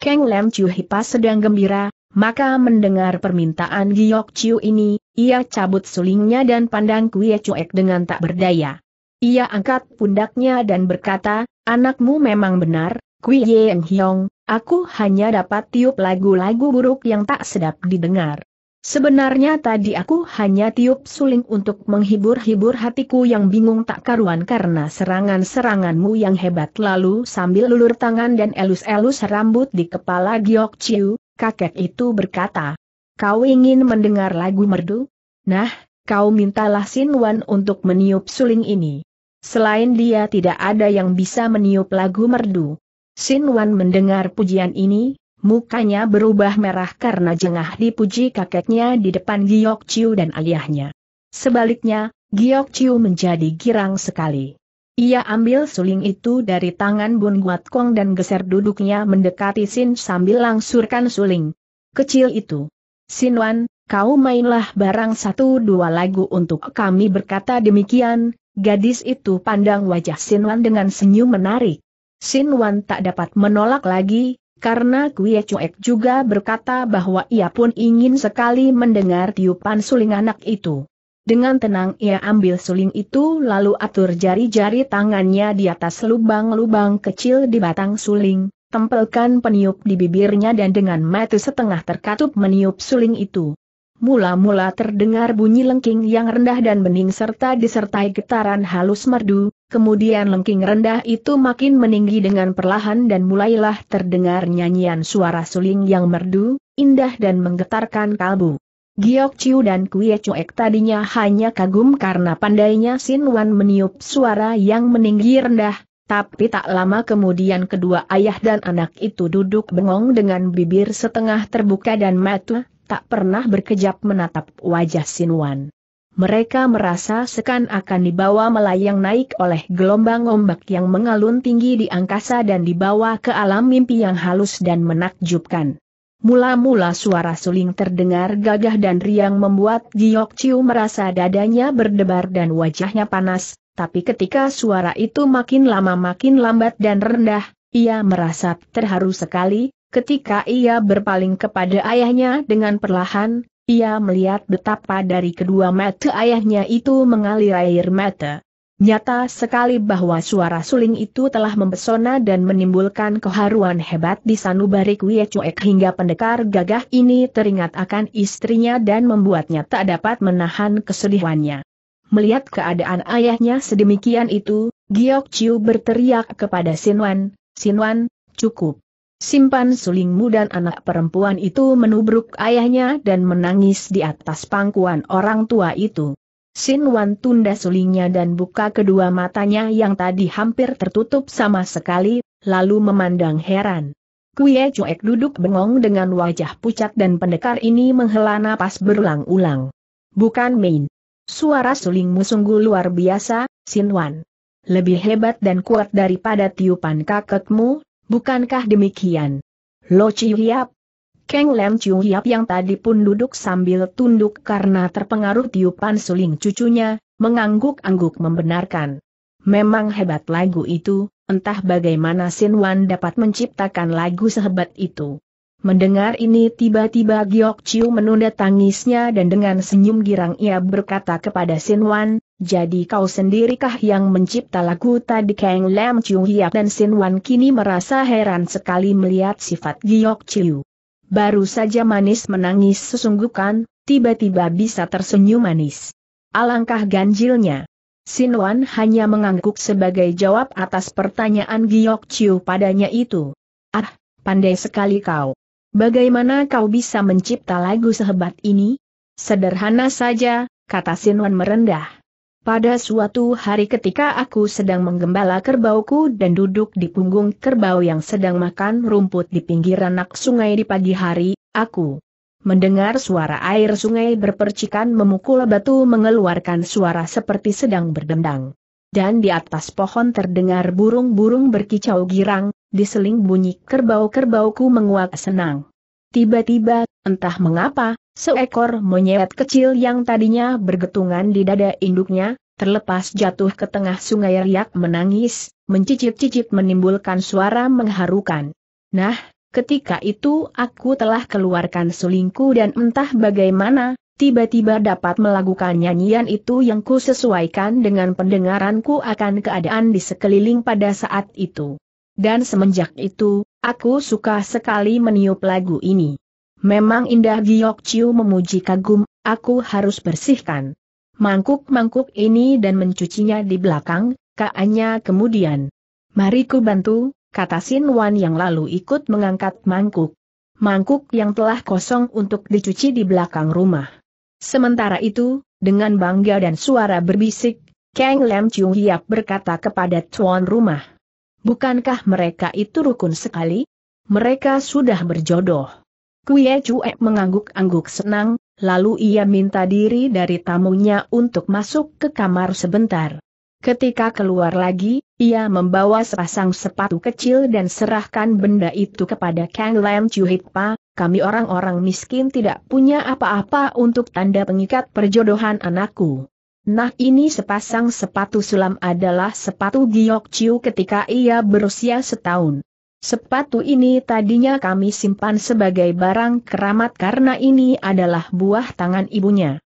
Kang Lam Chiu Hiap sedang gembira, maka mendengar permintaan Giok Chiu ini, ia cabut sulingnya dan pandang Kui Ye Chuek dengan tak berdaya. Ia angkat pundaknya dan berkata, "Anakmu memang benar, Kui Ye Hyong. Aku hanya dapat tiup lagu-lagu buruk yang tak sedap didengar. Sebenarnya tadi aku hanya tiup suling untuk menghibur-hibur hatiku yang bingung tak karuan karena serangan-seranganmu yang hebat." Lalu sambil ulur tangan dan elus-elus rambut di kepala Giok Chiu, kakek itu berkata, "Kau ingin mendengar lagu merdu? Nah, kau mintalah Sin Wan untuk meniup suling ini. Selain dia tidak ada yang bisa meniup lagu merdu." Sin Wan mendengar pujian ini, mukanya berubah merah karena jengah dipuji kakeknya di depan Giok Chiu dan ayahnya. Sebaliknya, Giok Chiu menjadi girang sekali. Ia ambil suling itu dari tangan Bun Guat Kong dan geser duduknya mendekati Sin sambil langsurkan suling kecil itu. "Sin Wan, kau mainlah barang satu dua lagu untuk kami," berkata demikian, Gadis itu pandang wajah Sin Wan dengan senyum menarik. Sin Wan tak dapat menolak lagi, karena Kui Ye Chuek juga berkata bahwa ia pun ingin sekali mendengar tiupan suling anak itu. Dengan tenang ia ambil suling itu lalu atur jari-jari tangannya di atas lubang-lubang kecil di batang suling, tempelkan peniup di bibirnya dan dengan mata setengah terkatup meniup suling itu. Mula-mula terdengar bunyi lengking yang rendah dan bening serta disertai getaran halus merdu, kemudian lengking rendah itu makin meninggi dengan perlahan dan mulailah terdengar nyanyian suara suling yang merdu, indah dan menggetarkan kalbu. Giok Chiu dan Kui Ye Chuek tadinya hanya kagum karena pandainya Sin Wan meniup suara yang meninggi rendah, tapi tak lama kemudian kedua ayah dan anak itu duduk bengong dengan bibir setengah terbuka dan mata tak pernah berkejap menatap wajah Sin Wan. Mereka merasa seakan-akan dibawa melayang naik oleh gelombang ombak yang mengalun tinggi di angkasa dan dibawa ke alam mimpi yang halus dan menakjubkan. Mula-mula suara suling terdengar gagah dan riang membuat Giok Chiu merasa dadanya berdebar dan wajahnya panas, tapi ketika suara itu makin lama makin lambat dan rendah, ia merasa terharu sekali. Ketika ia berpaling kepada ayahnya dengan perlahan, ia melihat betapa dari kedua mata ayahnya itu mengalir air mata. Nyata sekali bahwa suara suling itu telah mempesona dan menimbulkan keharuan hebat di sanubari Kui Ye Chuek hingga pendekar gagah ini teringat akan istrinya dan membuatnya tak dapat menahan kesedihannya. Melihat keadaan ayahnya sedemikian itu, Giok Chiu berteriak kepada Sin Wan, "Sin Wan, cukup. Simpan sulingmu." Dan anak perempuan itu menubruk ayahnya dan menangis di atas pangkuan orang tua itu. Sin Wan tunda sulingnya dan buka kedua matanya yang tadi hampir tertutup sama sekali, lalu memandang heran. Kui Ye Chuek duduk bengong dengan wajah pucat dan pendekar ini menghela napas berulang-ulang. "Bukan main. Suara sulingmu sungguh luar biasa, Sin Wan. Lebih hebat dan kuat daripada tiupan kakekmu, bukankah demikian?" "Lo Chiu Hiap." Kang Lam Chiu Hiap yang tadi pun duduk sambil tunduk karena terpengaruh tiupan suling cucunya, mengangguk-angguk membenarkan. "Memang hebat lagu itu, entah bagaimana Sin Wan dapat menciptakan lagu sehebat itu." Mendengar ini tiba-tiba Giok Chiu menunda tangisnya dan dengan senyum girang ia berkata kepada Sin Wan, "Jadi kau sendirikah yang mencipta lagu tadi?" Kang Lam Chiu Hiap dan Sin Wan kini merasa heran sekali melihat sifat Giok Chiu. Baru saja manis menangis sesungguhkan, tiba-tiba bisa tersenyum manis. Alangkah ganjilnya. Sin Wan hanya mengangguk sebagai jawab atas pertanyaan Giok Chiu padanya itu. "Ah, pandai sekali kau. Bagaimana kau bisa mencipta lagu sehebat ini?" "Sederhana saja," kata Sin Wan merendah. "Pada suatu hari ketika aku sedang menggembala kerbauku dan duduk di punggung kerbau yang sedang makan rumput di pinggir anak sungai di pagi hari, aku mendengar suara air sungai berpercikan memukul batu mengeluarkan suara seperti sedang berdendang. Dan di atas pohon terdengar burung-burung berkicau girang, diseling bunyi kerbau-kerbauku menguak senang. Tiba-tiba, entah mengapa, seekor monyet kecil yang tadinya bergetungan di dada induknya, terlepas jatuh ke tengah sungai riak menangis, mencicip-cicip menimbulkan suara mengharukan. Nah, ketika itu aku telah keluarkan sulingku dan entah bagaimana, tiba-tiba dapat melakukan nyanyian itu yang ku sesuaikan dengan pendengaranku akan keadaan di sekeliling pada saat itu. Dan semenjak itu, aku suka sekali meniup lagu ini. Memang indah." Giok Chiu memuji kagum, "Aku harus bersihkan mangkuk-mangkuk ini dan mencucinya di belakang," kaannya kemudian. "Mari ku bantu," kata Sin Wan yang lalu ikut mengangkat mangkuk. Mangkuk yang telah kosong untuk dicuci di belakang rumah. Sementara itu, dengan bangga dan suara berbisik, Kang Lam Chiu Hiap berkata kepada tuan rumah, "Bukankah mereka itu rukun sekali? Mereka sudah berjodoh." Kui Ye Chuek mengangguk-angguk senang, lalu ia minta diri dari tamunya untuk masuk ke kamar sebentar. Ketika keluar lagi, ia membawa sepasang sepatu kecil dan serahkan benda itu kepada Kang Lam Chiu Hiap. "Kami orang-orang miskin tidak punya apa-apa untuk tanda pengikat perjodohan anakku. Nah, ini sepasang sepatu sulam adalah sepatu Giok Chiu ketika ia berusia setahun. Sepatu ini tadinya kami simpan sebagai barang keramat karena ini adalah buah tangan ibunya.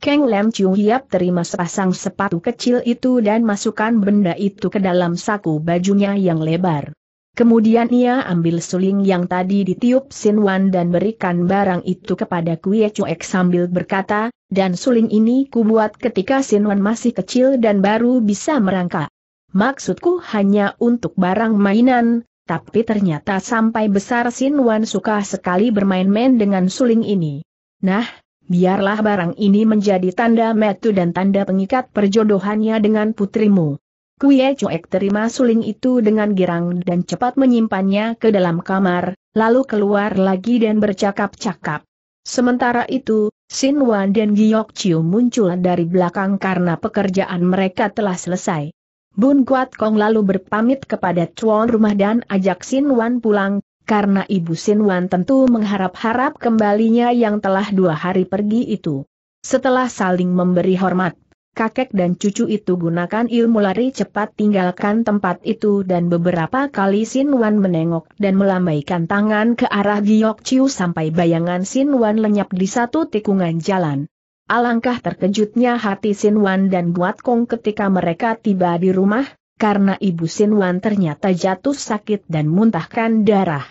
Kang Lam Chiu Hiap terima sepasang sepatu kecil itu dan masukkan benda itu ke dalam saku bajunya yang lebar. Kemudian ia ambil suling yang tadi ditiup Sin Wan dan berikan barang itu kepada Kui Ye Chuek sambil berkata, "Dan suling ini kubuat ketika Sin Wan masih kecil dan baru bisa merangkak. Maksudku hanya untuk barang mainan, tapi ternyata sampai besar Sin Wan suka sekali bermain-main dengan suling ini. Nah, biarlah barang ini menjadi tanda metu dan tanda pengikat perjodohannya dengan putrimu." Kui Ye Chuek terima suling itu dengan girang dan cepat menyimpannya ke dalam kamar, lalu keluar lagi dan bercakap-cakap. Sementara itu, Sin Wan dan Giok Chiu muncul dari belakang karena pekerjaan mereka telah selesai. Bun Guat Kong lalu berpamit kepada tuan rumah dan ajak Sin Wan pulang, karena ibu Sin Wan tentu mengharap-harap kembalinya yang telah dua hari pergi itu. Setelah saling memberi hormat, kakek dan cucu itu gunakan ilmu lari cepat tinggalkan tempat itu dan beberapa kali Sin Wan menengok dan melambaikan tangan ke arah Giok Chiu sampai bayangan Sin Wan lenyap di satu tikungan jalan. Alangkah terkejutnya hati Sin Wan dan Guat Kong ketika mereka tiba di rumah, karena ibu Sin Wan ternyata jatuh sakit dan muntahkan darah.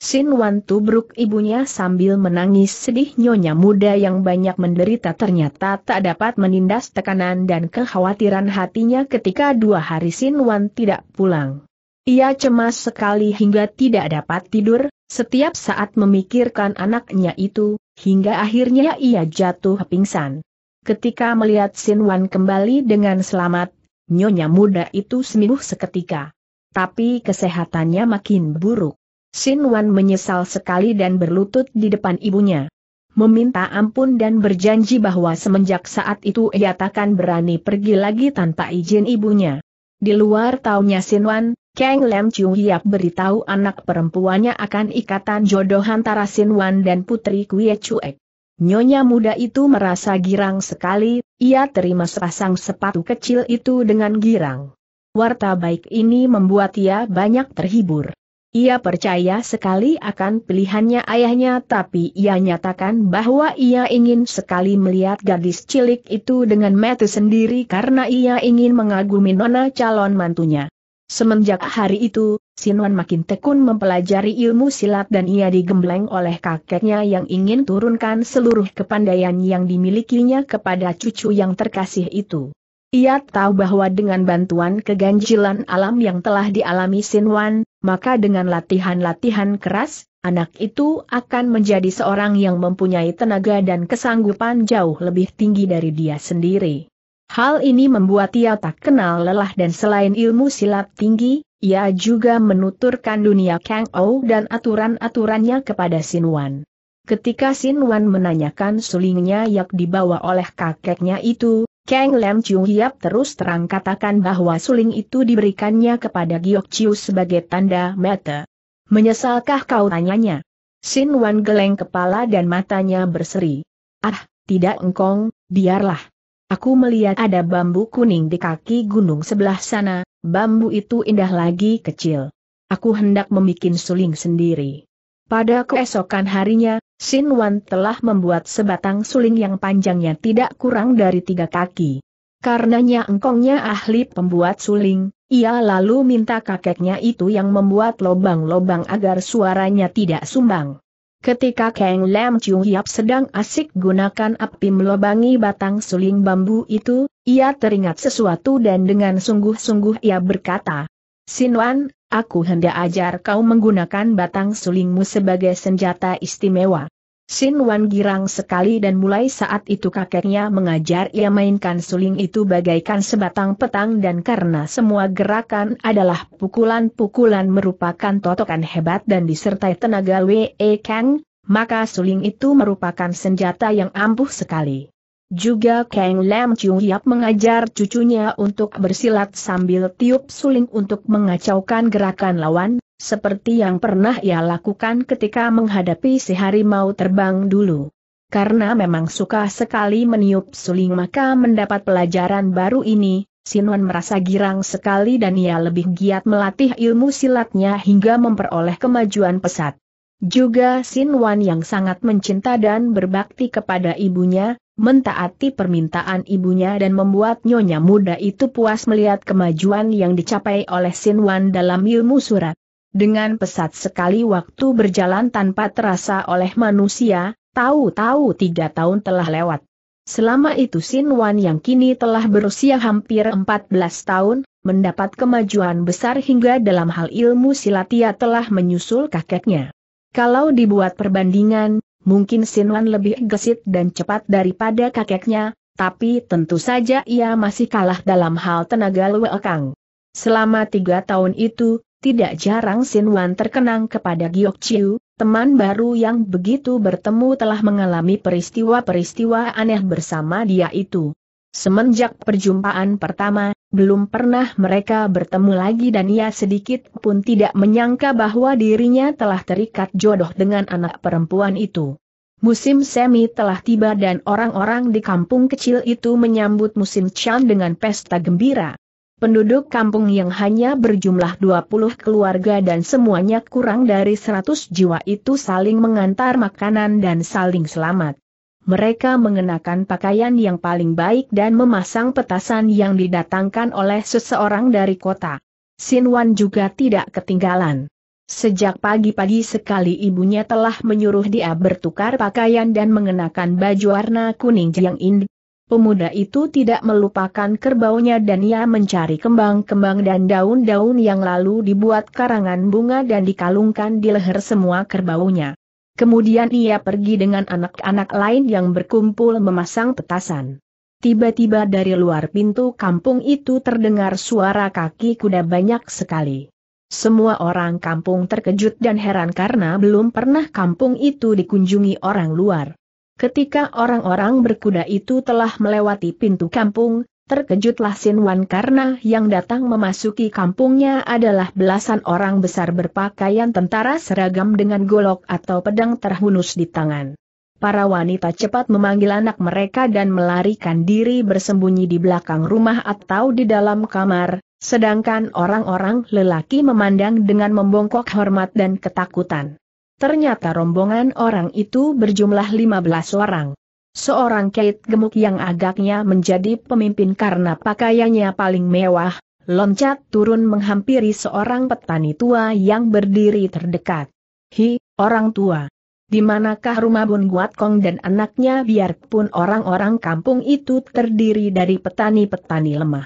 Sin Wan tubruk ibunya sambil menangis sedih. Nyonya muda yang banyak menderita ternyata tak dapat menindas tekanan dan kekhawatiran hatinya ketika dua hari Sin Wan tidak pulang. Ia cemas sekali hingga tidak dapat tidur, setiap saat memikirkan anaknya itu, hingga akhirnya ia jatuh pingsan. Ketika melihat Sin Wan kembali dengan selamat, nyonya muda itu sembuh seketika. Tapi kesehatannya makin buruk. Sin Wan menyesal sekali dan berlutut di depan ibunya, meminta ampun dan berjanji bahwa semenjak saat itu ia takkan berani pergi lagi tanpa izin ibunya. Di luar taunya Sin Wan, Kang Lam Chiu Hiap beritahu anak perempuannya akan ikatan jodoh antara Sin Wan dan putri Kui Ye Chuek. Nyonya muda itu merasa girang sekali, ia terima sepasang sepatu kecil itu dengan girang. Warta baik ini membuat ia banyak terhibur. Ia percaya sekali akan pilihannya ayahnya, tapi ia nyatakan bahwa ia ingin sekali melihat gadis cilik itu dengan mata sendiri karena ia ingin mengagumi nona calon mantunya. Semenjak hari itu, Sin Wan makin tekun mempelajari ilmu silat dan ia digembleng oleh kakeknya yang ingin turunkan seluruh kepandaian yang dimilikinya kepada cucu yang terkasih itu. Ia tahu bahwa dengan bantuan keganjilan alam yang telah dialami Sin Wan, maka dengan latihan-latihan keras, anak itu akan menjadi seorang yang mempunyai tenaga dan kesanggupan jauh lebih tinggi dari dia sendiri. Hal ini membuat ia tak kenal lelah dan selain ilmu silat tinggi, ia juga menuturkan dunia Kang Ou dan aturan-aturannya kepada Sin Wan. Ketika Sin Wan menanyakan sulingnya yang dibawa oleh kakeknya itu, Kang Lam Chiu Hiap terus terang katakan bahwa suling itu diberikannya kepada Giok Chiu sebagai tanda mata. "Menyesalkah kau?" tanyanya. Sin Wan geleng kepala dan matanya berseri. "Ah, tidak engkong, biarlah. Aku melihat ada bambu kuning di kaki gunung sebelah sana, bambu itu indah lagi kecil. Aku hendak membikin suling sendiri." Pada keesokan harinya, Sin Wan telah membuat sebatang suling yang panjangnya tidak kurang dari tiga kaki. Karenanya engkongnya ahli pembuat suling, ia lalu minta kakeknya itu yang membuat lobang-lobang agar suaranya tidak sumbang. Ketika Kang Lam Chiu Hiap sedang asik gunakan api melobangi batang suling bambu itu, ia teringat sesuatu dan dengan sungguh-sungguh ia berkata, "Sin Wan, aku hendak ajar kau menggunakan batang sulingmu sebagai senjata istimewa." Sin Wan girang sekali dan mulai saat itu kakeknya mengajar ia mainkan suling itu bagaikan sebatang petang dan karena semua gerakan adalah pukulan-pukulan merupakan totokan hebat dan disertai tenaga Lueekang, maka suling itu merupakan senjata yang ampuh sekali. Juga Kang Lam Chiu Hiap mengajar cucunya untuk bersilat sambil tiup suling untuk mengacaukan gerakan lawan, seperti yang pernah ia lakukan ketika menghadapi si harimau terbang dulu. Karena memang suka sekali meniup suling, maka mendapat pelajaran baru ini, Sin Wan merasa girang sekali dan ia lebih giat melatih ilmu silatnya hingga memperoleh kemajuan pesat. Juga Sin Wan yang sangat mencinta dan berbakti kepada ibunya, mentaati permintaan ibunya dan membuat nyonya muda itu puas melihat kemajuan yang dicapai oleh Sin Wan dalam ilmu surat. Dengan pesat sekali waktu berjalan tanpa terasa oleh manusia. Tahu-tahu tiga tahun telah lewat. Selama itu Sin Wan yang kini telah berusia hampir empat belas tahun, mendapat kemajuan besar hingga dalam hal ilmu silat ia telah menyusul kakeknya. Kalau dibuat perbandingan, mungkin Sin Wan lebih gesit dan cepat daripada kakeknya, tapi tentu saja ia masih kalah dalam hal tenaga Lueekang. Selama tiga tahun itu, tidak jarang Sin Wan terkenang kepada Giok Chiu, teman baru yang begitu bertemu telah mengalami peristiwa-peristiwa aneh bersama dia itu. Semenjak perjumpaan pertama, belum pernah mereka bertemu lagi dan ia sedikit pun tidak menyangka bahwa dirinya telah terikat jodoh dengan anak perempuan itu. Musim semi telah tiba dan orang-orang di kampung kecil itu menyambut musim Chan dengan pesta gembira. Penduduk kampung yang hanya berjumlah dua puluh keluarga dan semuanya kurang dari seratus jiwa itu saling mengantar makanan dan saling selamat. Mereka mengenakan pakaian yang paling baik dan memasang petasan yang didatangkan oleh seseorang dari kota. Sin Wan juga tidak ketinggalan. Sejak pagi-pagi sekali ibunya telah menyuruh dia bertukar pakaian dan mengenakan baju warna kuning yang indah. Pemuda itu tidak melupakan kerbaunya dan ia mencari kembang-kembang dan daun-daun yang lalu dibuat karangan bunga dan dikalungkan di leher semua kerbaunya. Kemudian ia pergi dengan anak-anak lain yang berkumpul memasang petasan. Tiba-tiba dari luar pintu kampung itu terdengar suara kaki kuda banyak sekali. Semua orang kampung terkejut dan heran karena belum pernah kampung itu dikunjungi orang luar. Ketika orang-orang berkuda itu telah melewati pintu kampung, terkejutlah Sin Wan karena yang datang memasuki kampungnya adalah belasan orang besar berpakaian tentara seragam dengan golok atau pedang terhunus di tangan. Para wanita cepat memanggil anak mereka dan melarikan diri bersembunyi di belakang rumah atau di dalam kamar, sedangkan orang-orang lelaki memandang dengan membungkuk hormat dan ketakutan. Ternyata rombongan orang itu berjumlah lima belas orang. Seorang kait gemuk yang agaknya menjadi pemimpin karena pakaiannya paling mewah, loncat turun menghampiri seorang petani tua yang berdiri terdekat. "Hi, orang tua. Di manakah rumah Bun Guat Kong dan anaknya?" Biarpun orang-orang kampung itu terdiri dari petani-petani lemah,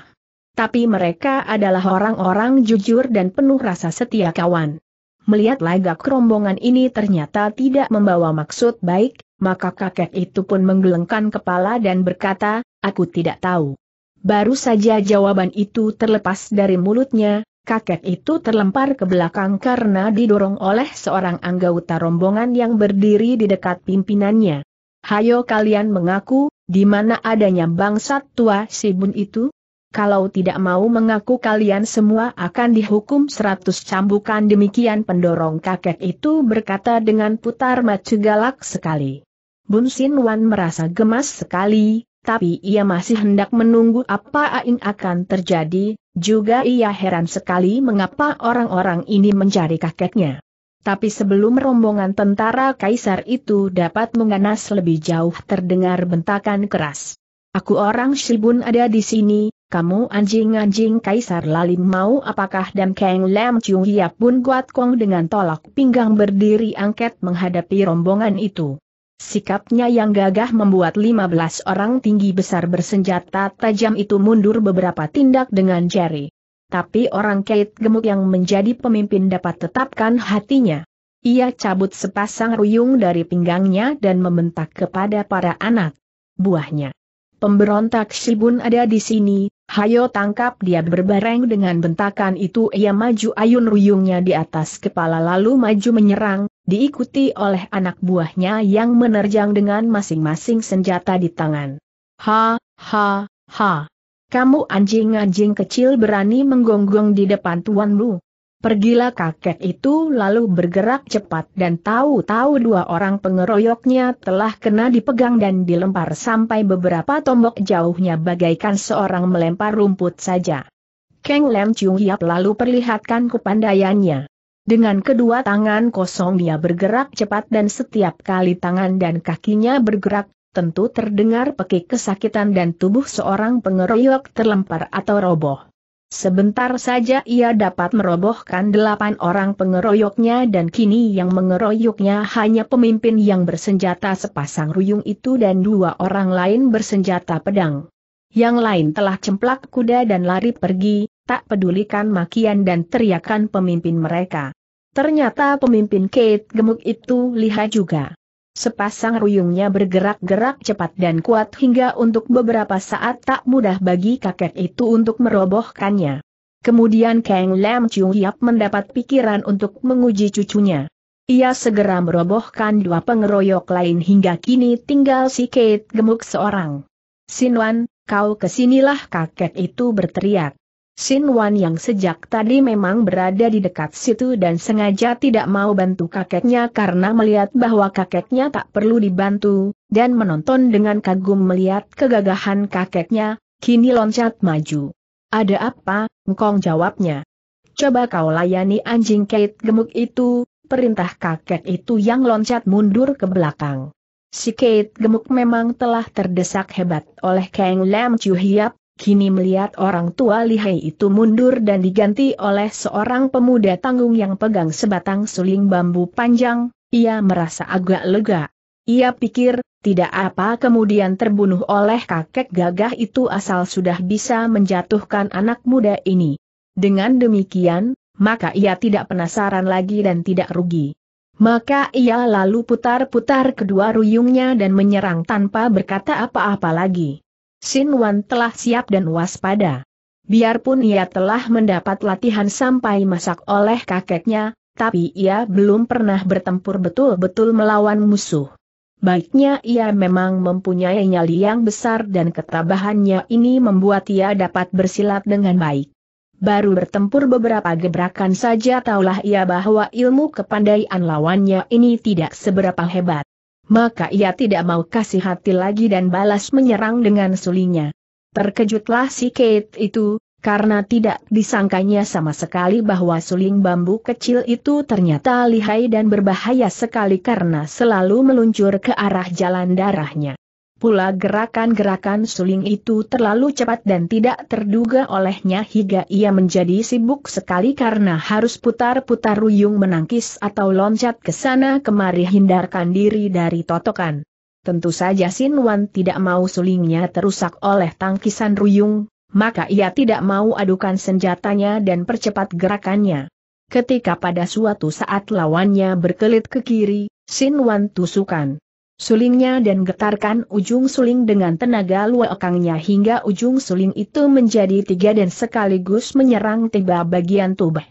tapi mereka adalah orang-orang jujur dan penuh rasa setia kawan. Melihat lagak rombongan ini ternyata tidak membawa maksud baik, maka kakek itu pun menggelengkan kepala dan berkata, "Aku tidak tahu." Baru saja jawaban itu terlepas dari mulutnya, kakek itu terlempar ke belakang karena didorong oleh seorang anggota rombongan yang berdiri di dekat pimpinannya. "Hayo kalian mengaku, di mana adanya bangsat tua si Bun itu? Kalau tidak mau mengaku kalian semua akan dihukum seratus cambukan." Demikian pendorong kakek itu berkata dengan putar mata galak sekali. Bun Sin Wan merasa gemas sekali, tapi ia masih hendak menunggu apa yang akan terjadi, juga ia heran sekali mengapa orang-orang ini mencari kakeknya. Tapi sebelum rombongan tentara kaisar itu dapat mengganas lebih jauh terdengar bentakan keras. "Aku orang Shibun ada di sini, kamu anjing-anjing kaisar lalim mau apakah?" Dan Kang Lam Chiu Hiap Bun Guat Kong dengan tolak pinggang berdiri angkat menghadapi rombongan itu. Sikapnya yang gagah membuat lima belas orang tinggi besar bersenjata tajam itu mundur beberapa tindak dengan jari. Tapi orang kait gemuk yang menjadi pemimpin dapat tetapkan hatinya. Ia cabut sepasang ruyung dari pinggangnya dan membentak kepada para anak buahnya. "Pemberontak Shibun ada di sini, hayo tangkap dia!" Berbareng dengan bentakan itu ia maju ayun ruyungnya di atas kepala lalu maju menyerang, diikuti oleh anak buahnya yang menerjang dengan masing-masing senjata di tangan. "Ha, ha, ha! Kamu anjing-anjing kecil berani menggonggong di depan tuanmu! Pergilah kakek itu lalu bergerak cepat dan tahu-tahu dua orang pengeroyoknya telah kena dipegang dan dilempar sampai beberapa tombak jauhnya bagaikan seorang melempar rumput saja. Kang Lam Chiu Hiap lalu perlihatkan kepandaiannya. Dengan kedua tangan kosong dia bergerak cepat dan setiap kali tangan dan kakinya bergerak, tentu terdengar pekik kesakitan dan tubuh seorang pengeroyok terlempar atau roboh. Sebentar saja ia dapat merobohkan delapan orang pengeroyoknya dan kini yang mengeroyoknya hanya pemimpin yang bersenjata sepasang ruyung itu dan dua orang lain bersenjata pedang. Yang lain telah cemplak kuda dan lari pergi, tak pedulikan makian dan teriakan pemimpin mereka. Ternyata pemimpin Kate gemuk itu lihat juga. Sepasang ruyungnya bergerak-gerak cepat dan kuat hingga untuk beberapa saat tak mudah bagi kakek itu untuk merobohkannya. Kemudian Kang Lam Chiu Hiap mendapat pikiran untuk menguji cucunya. Ia segera merobohkan dua pengeroyok lain hingga kini tinggal si Kate gemuk seorang. "Sin Wan, kau kesinilah!" kakek itu berteriak. Sin Wan yang sejak tadi memang berada di dekat situ dan sengaja tidak mau bantu kakeknya karena melihat bahwa kakeknya tak perlu dibantu, dan menonton dengan kagum melihat kegagahan kakeknya, kini loncat maju. "Ada apa, Ngkong?" jawabnya. "Coba kau layani anjing Kate gemuk itu," perintah kakek itu yang loncat mundur ke belakang. Si Kate gemuk memang telah terdesak hebat oleh Kang Lam Chiu Hiap. Kini melihat orang tua lihai itu mundur dan diganti oleh seorang pemuda tanggung yang pegang sebatang suling bambu panjang, ia merasa agak lega. Ia pikir, tidak apa kemudian terbunuh oleh kakek gagah itu asal sudah bisa menjatuhkan anak muda ini. Dengan demikian, maka ia tidak penasaran lagi dan tidak rugi. Maka ia lalu putar-putar kedua ruyungnya dan menyerang tanpa berkata apa-apa lagi. Sin Wan telah siap dan waspada. Biarpun ia telah mendapat latihan sampai masak oleh kakeknya, tapi ia belum pernah bertempur betul-betul melawan musuh. Baiknya ia memang mempunyai nyali yang besar dan ketabahannya ini membuat ia dapat bersilat dengan baik. Baru bertempur beberapa gebrakan saja taulah ia bahwa ilmu kepandaian lawannya ini tidak seberapa hebat. Maka ia tidak mau kasih hati lagi dan balas menyerang dengan sulingnya. Terkejutlah si Kate itu, karena tidak disangkanya sama sekali bahwa suling bambu kecil itu ternyata lihai dan berbahaya sekali karena selalu meluncur ke arah jalan darahnya. Pula gerakan-gerakan suling itu terlalu cepat dan tidak terduga olehnya hingga ia menjadi sibuk sekali karena harus putar-putar ruyung menangkis atau loncat ke sana kemari hindarkan diri dari totokan. Tentu saja Sin Wan tidak mau sulingnya terusak oleh tangkisan ruyung, maka ia tidak mau adukan senjatanya dan percepat gerakannya. Ketika pada suatu saat lawannya berkelit ke kiri, Sin Wan tusukan sulingnya dan getarkan ujung suling dengan tenaga lueekangnya hingga ujung suling itu menjadi tiga dan sekaligus menyerang tiba bagian tubuh.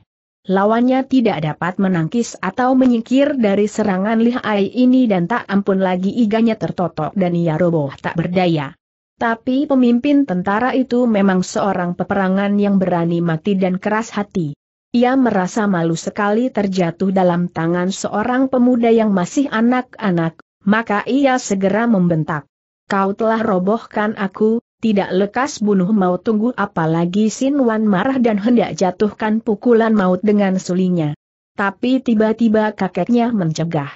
Lawannya tidak dapat menangkis atau menyingkir dari serangan lihai ini dan tak ampun lagi iganya tertotok dan ia roboh tak berdaya. Tapi pemimpin tentara itu memang seorang peperangan yang berani mati dan keras hati. Ia merasa malu sekali terjatuh dalam tangan seorang pemuda yang masih anak-anak. Maka ia segera membentak, "Kau telah robohkan aku, tidak lekas bunuh mau tunggu apa lagi?" Sin Wan marah dan hendak jatuhkan pukulan maut dengan sulingnya. Tapi tiba-tiba kakeknya mencegah.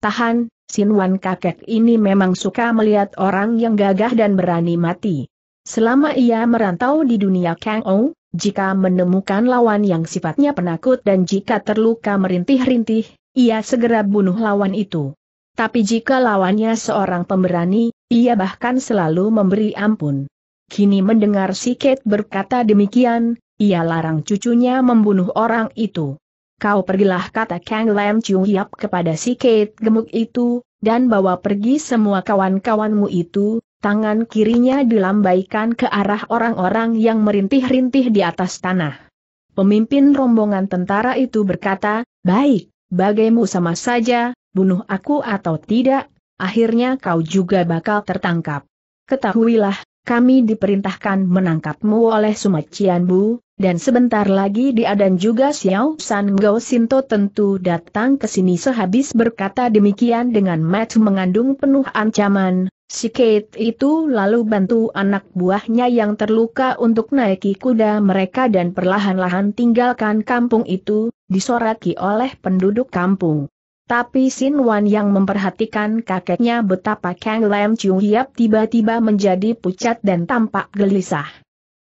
"Tahan, Sin Wan, kakek ini memang suka melihat orang yang gagah dan berani mati. Selama ia merantau di dunia Kang Ou, jika menemukan lawan yang sifatnya penakut dan jika terluka merintih-rintih, ia segera bunuh lawan itu. Tapi jika lawannya seorang pemberani, ia bahkan selalu memberi ampun." Kini mendengar si Kate berkata demikian, ia larang cucunya membunuh orang itu. "Kau pergilah," kata Kang Lam Chiu Hiap kepada si Kate gemuk itu, "dan bawa pergi semua kawan-kawanmu itu." Tangan kirinya dilambaikan ke arah orang-orang yang merintih-rintih di atas tanah. Pemimpin rombongan tentara itu berkata, "Baik, bagimu sama saja. Bunuh aku atau tidak, akhirnya kau juga bakal tertangkap. Ketahuilah, kami diperintahkan menangkapmu oleh Suma Cianbu, dan sebentar lagi dia dan juga Siauw Sam Ngo Sinto tentu datang ke sini." Sehabis berkata demikian dengan mata mengandung penuh ancaman, si Kate itu lalu bantu anak buahnya yang terluka untuk naiki kuda mereka dan perlahan-lahan tinggalkan kampung itu, disoraki oleh penduduk kampung. Tapi Sin Wan yang memperhatikan kakeknya betapa Kang Lam Chiu Hiap tiba-tiba menjadi pucat dan tampak gelisah.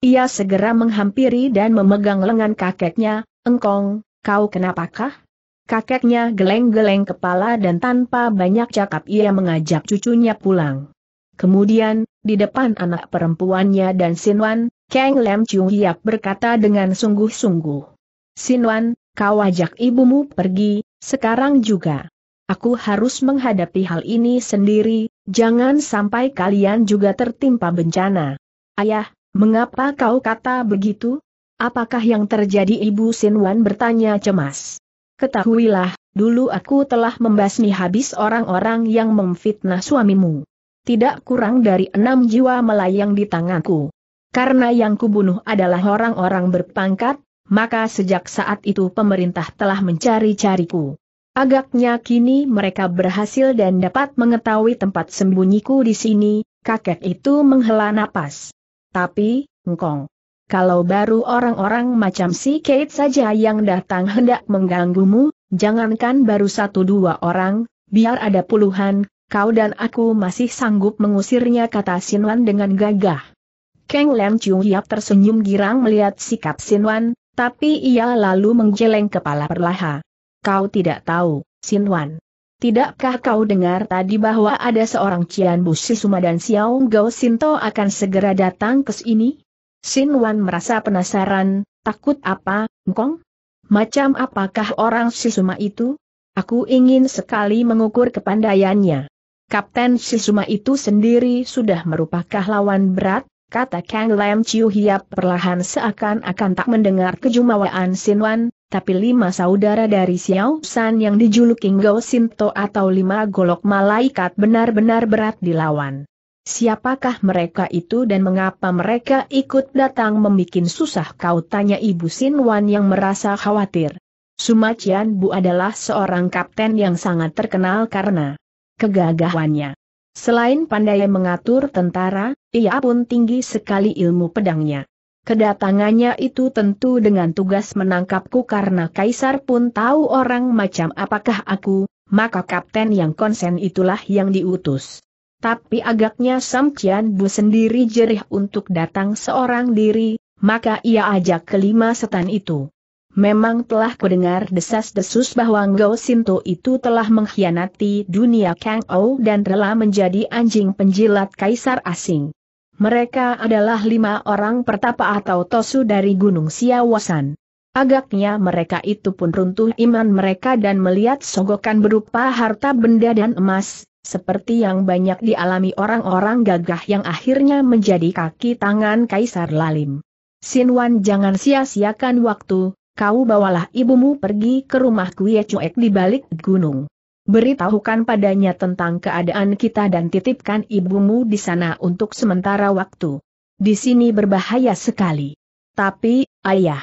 Ia segera menghampiri dan memegang lengan kakeknya. "Engkong, kau kenapakah?" Kakeknya geleng-geleng kepala dan tanpa banyak cakap ia mengajak cucunya pulang. Kemudian, di depan anak perempuannya dan Sin Wan, Kang Lam Chiu Hiap berkata dengan sungguh-sungguh, "Sin Wan, kau ajak ibumu pergi sekarang juga. Aku harus menghadapi hal ini sendiri, jangan sampai kalian juga tertimpa bencana." "Ayah, mengapa kau kata begitu? Apakah yang terjadi?" ibu Sin Wan bertanya cemas. "Ketahuilah, dulu aku telah membasmi habis orang-orang yang memfitnah suamimu. Tidak kurang dari enam jiwa melayang di tanganku. Karena yang kubunuh adalah orang-orang berpangkat, maka sejak saat itu pemerintah telah mencari-cariku. Agaknya kini mereka berhasil dan dapat mengetahui tempat sembunyiku di sini." Kakek itu menghela napas. "Tapi, engkong, kalau baru orang-orang macam si Kate saja yang datang hendak mengganggumu, jangankan baru satu dua orang, biar ada puluhan, kau dan aku masih sanggup mengusirnya," kata Sin Wan dengan gagah. Kang Lam Chiu Hiap tersenyum girang melihat sikap Sin Wan, tapi ia lalu menggeleng kepala perlahan. "Kau tidak tahu, Sin Wan. Tidakkah kau dengar tadi bahwa ada seorang Cianbu, si Suma dan Siauw Ngo Sinto akan segera datang ke sini?" Sin Wan merasa penasaran. "Takut apa, engkong? Macam apakah orang si Suma itu? Aku ingin sekali mengukur kepandaiannya." "Kapten si Suma itu sendiri sudah merupakan lawan berat," kata Kang Lam Chiu Hiap perlahan seakan-akan tak mendengar kejumawaan Sin Wan, "tapi lima saudara dari Siauw San yang dijuluki Ngo Sinto atau lima golok malaikat benar-benar berat dilawan. Siapakah mereka itu dan mengapa mereka ikut datang membikin susah kau?" tanya ibu Sin Wan yang merasa khawatir. "Suma Cianbu adalah seorang kapten yang sangat terkenal karena kegagahannya. Selain pandai mengatur tentara, ia pun tinggi sekali ilmu pedangnya. Kedatangannya itu tentu dengan tugas menangkapku karena kaisar pun tahu orang macam apakah aku, maka kapten yang konsen itulah yang diutus. Tapi agaknya Sam Cianbu sendiri jerih untuk datang seorang diri, maka ia ajak kelima setan itu. Memang telah kudengar desas-desus bahwa Ngo Sinto itu telah mengkhianati dunia Kang Ou dan rela menjadi anjing penjilat kaisar asing. Mereka adalah lima orang pertapa atau tosu dari Gunung Siawasan. Agaknya mereka itu pun runtuh iman mereka dan melihat sogokan berupa harta benda dan emas, seperti yang banyak dialami orang-orang gagah yang akhirnya menjadi kaki tangan kaisar lalim. Sin Wan, jangan sia-siakan waktu. Kau bawalah ibumu pergi ke rumah Kui Ye Chuek di balik gunung. Beritahukan padanya tentang keadaan kita dan titipkan ibumu di sana untuk sementara waktu. Di sini berbahaya sekali." "Tapi, ayah,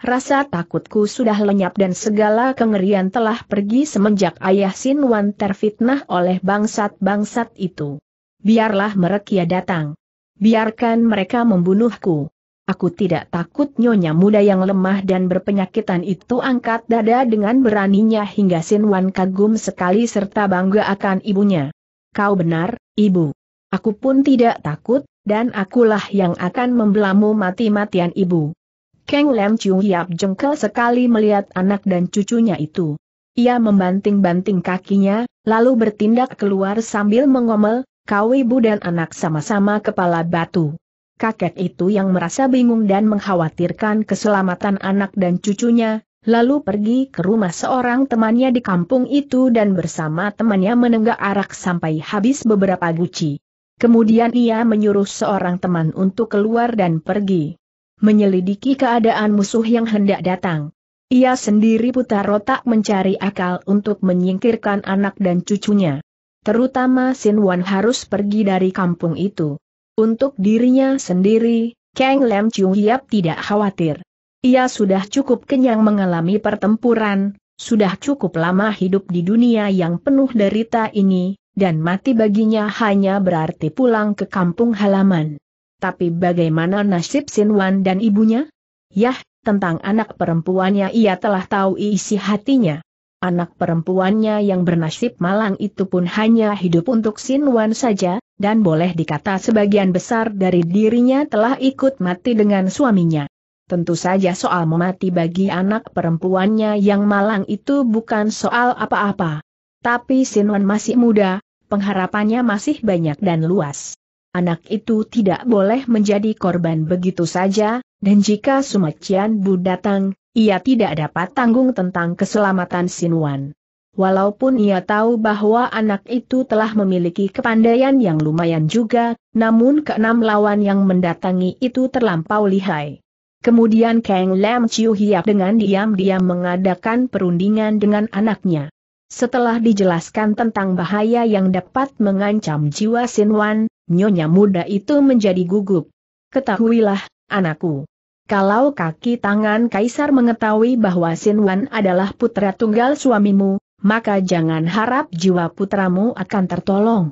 rasa takutku sudah lenyap dan segala kengerian telah pergi semenjak ayah Sin Wan terfitnah oleh bangsat-bangsat itu. Biarlah mereka datang. Biarkan mereka membunuhku. Aku tidak takut." Nyonya muda yang lemah dan berpenyakitan itu angkat dada dengan beraninya hingga Sin Wan kagum sekali serta bangga akan ibunya. "Kau benar, ibu. Aku pun tidak takut, dan akulah yang akan membelamu mati-matian ibu." Kang Lam Chiu Hiap jengkel sekali melihat anak dan cucunya itu. Ia membanting-banting kakinya, lalu bertindak keluar sambil mengomel, "Kau ibu dan anak sama-sama kepala batu." Kakek itu yang merasa bingung dan mengkhawatirkan keselamatan anak dan cucunya, lalu pergi ke rumah seorang temannya di kampung itu dan bersama temannya menenggak arak sampai habis beberapa guci. Kemudian ia menyuruh seorang teman untuk keluar dan pergi menyelidiki keadaan musuh yang hendak datang. Ia sendiri putar otak mencari akal untuk menyingkirkan anak dan cucunya. Terutama Sin Wan harus pergi dari kampung itu. Untuk dirinya sendiri, Kang Lam Chiu Hiap tidak khawatir. Ia sudah cukup kenyang mengalami pertempuran, sudah cukup lama hidup di dunia yang penuh derita ini, dan mati baginya hanya berarti pulang ke kampung halaman. Tapi bagaimana nasib Sin Wan dan ibunya? Yah, tentang anak perempuannya ia telah tahu isi hatinya. Anak perempuannya yang bernasib malang itu pun hanya hidup untuk Sin Wan saja, dan boleh dikata sebagian besar dari dirinya telah ikut mati dengan suaminya. Tentu saja soal memati bagi anak perempuannya yang malang itu bukan soal apa-apa. Tapi Sin Wan masih muda, pengharapannya masih banyak dan luas. Anak itu tidak boleh menjadi korban begitu saja, dan jika Suma Cianbu datang, ia tidak dapat tanggung tentang keselamatan Sin Wan. Walaupun ia tahu bahwa anak itu telah memiliki kepandaian yang lumayan juga, namun keenam lawan yang mendatangi itu terlampau lihai. Kemudian Kang Lam Chiu Hiap dengan diam-diam mengadakan perundingan dengan anaknya. Setelah dijelaskan tentang bahaya yang dapat mengancam jiwa Sin Wan, nyonya muda itu menjadi gugup. "Ketahuilah, anakku. Kalau kaki tangan kaisar mengetahui bahwa Sin Wan adalah putra tunggal suamimu, maka jangan harap jiwa putramu akan tertolong.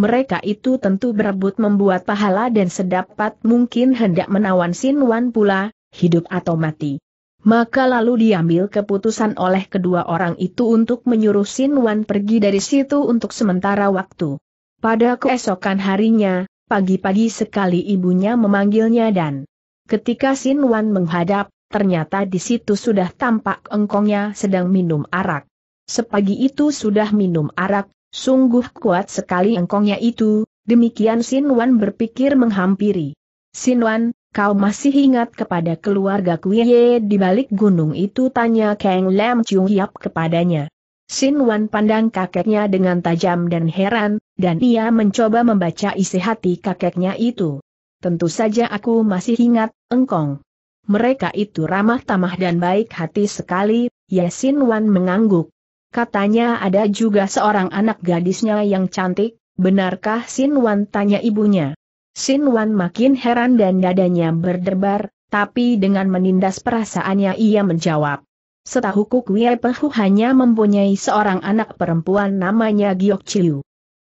Mereka itu tentu berebut membuat pahala dan sedapat mungkin hendak menawan Sin Wan pula, hidup atau mati." Maka lalu diambil keputusan oleh kedua orang itu untuk menyuruh Sin Wan pergi dari situ untuk sementara waktu. Pada keesokan harinya, pagi-pagi sekali ibunya memanggilnya dan ketika Sin Wan menghadap, ternyata di situ sudah tampak engkongnya sedang minum arak. Sepagi itu sudah minum arak, sungguh kuat sekali engkongnya itu, demikian Sin Wan berpikir menghampiri. "Sin Wan, kau masih ingat kepada keluarga Kui Ye di balik gunung itu?" tanya Kang Lam Chiu Hiap kepadanya. Sin Wan pandang kakeknya dengan tajam dan heran, dan ia mencoba membaca isi hati kakeknya itu. "Tentu saja aku masih ingat, engkong. Mereka itu ramah tamah dan baik hati sekali." Ya, Sin Wan mengangguk. Katanya ada juga seorang anak gadisnya yang cantik, benarkah Sin Wan? Tanya ibunya. Sin Wan makin heran dan dadanya berdebar, tapi dengan menindas perasaannya ia menjawab. "Setahuku Kui Ye Pehu hanya mempunyai seorang anak perempuan namanya Giok Chiu.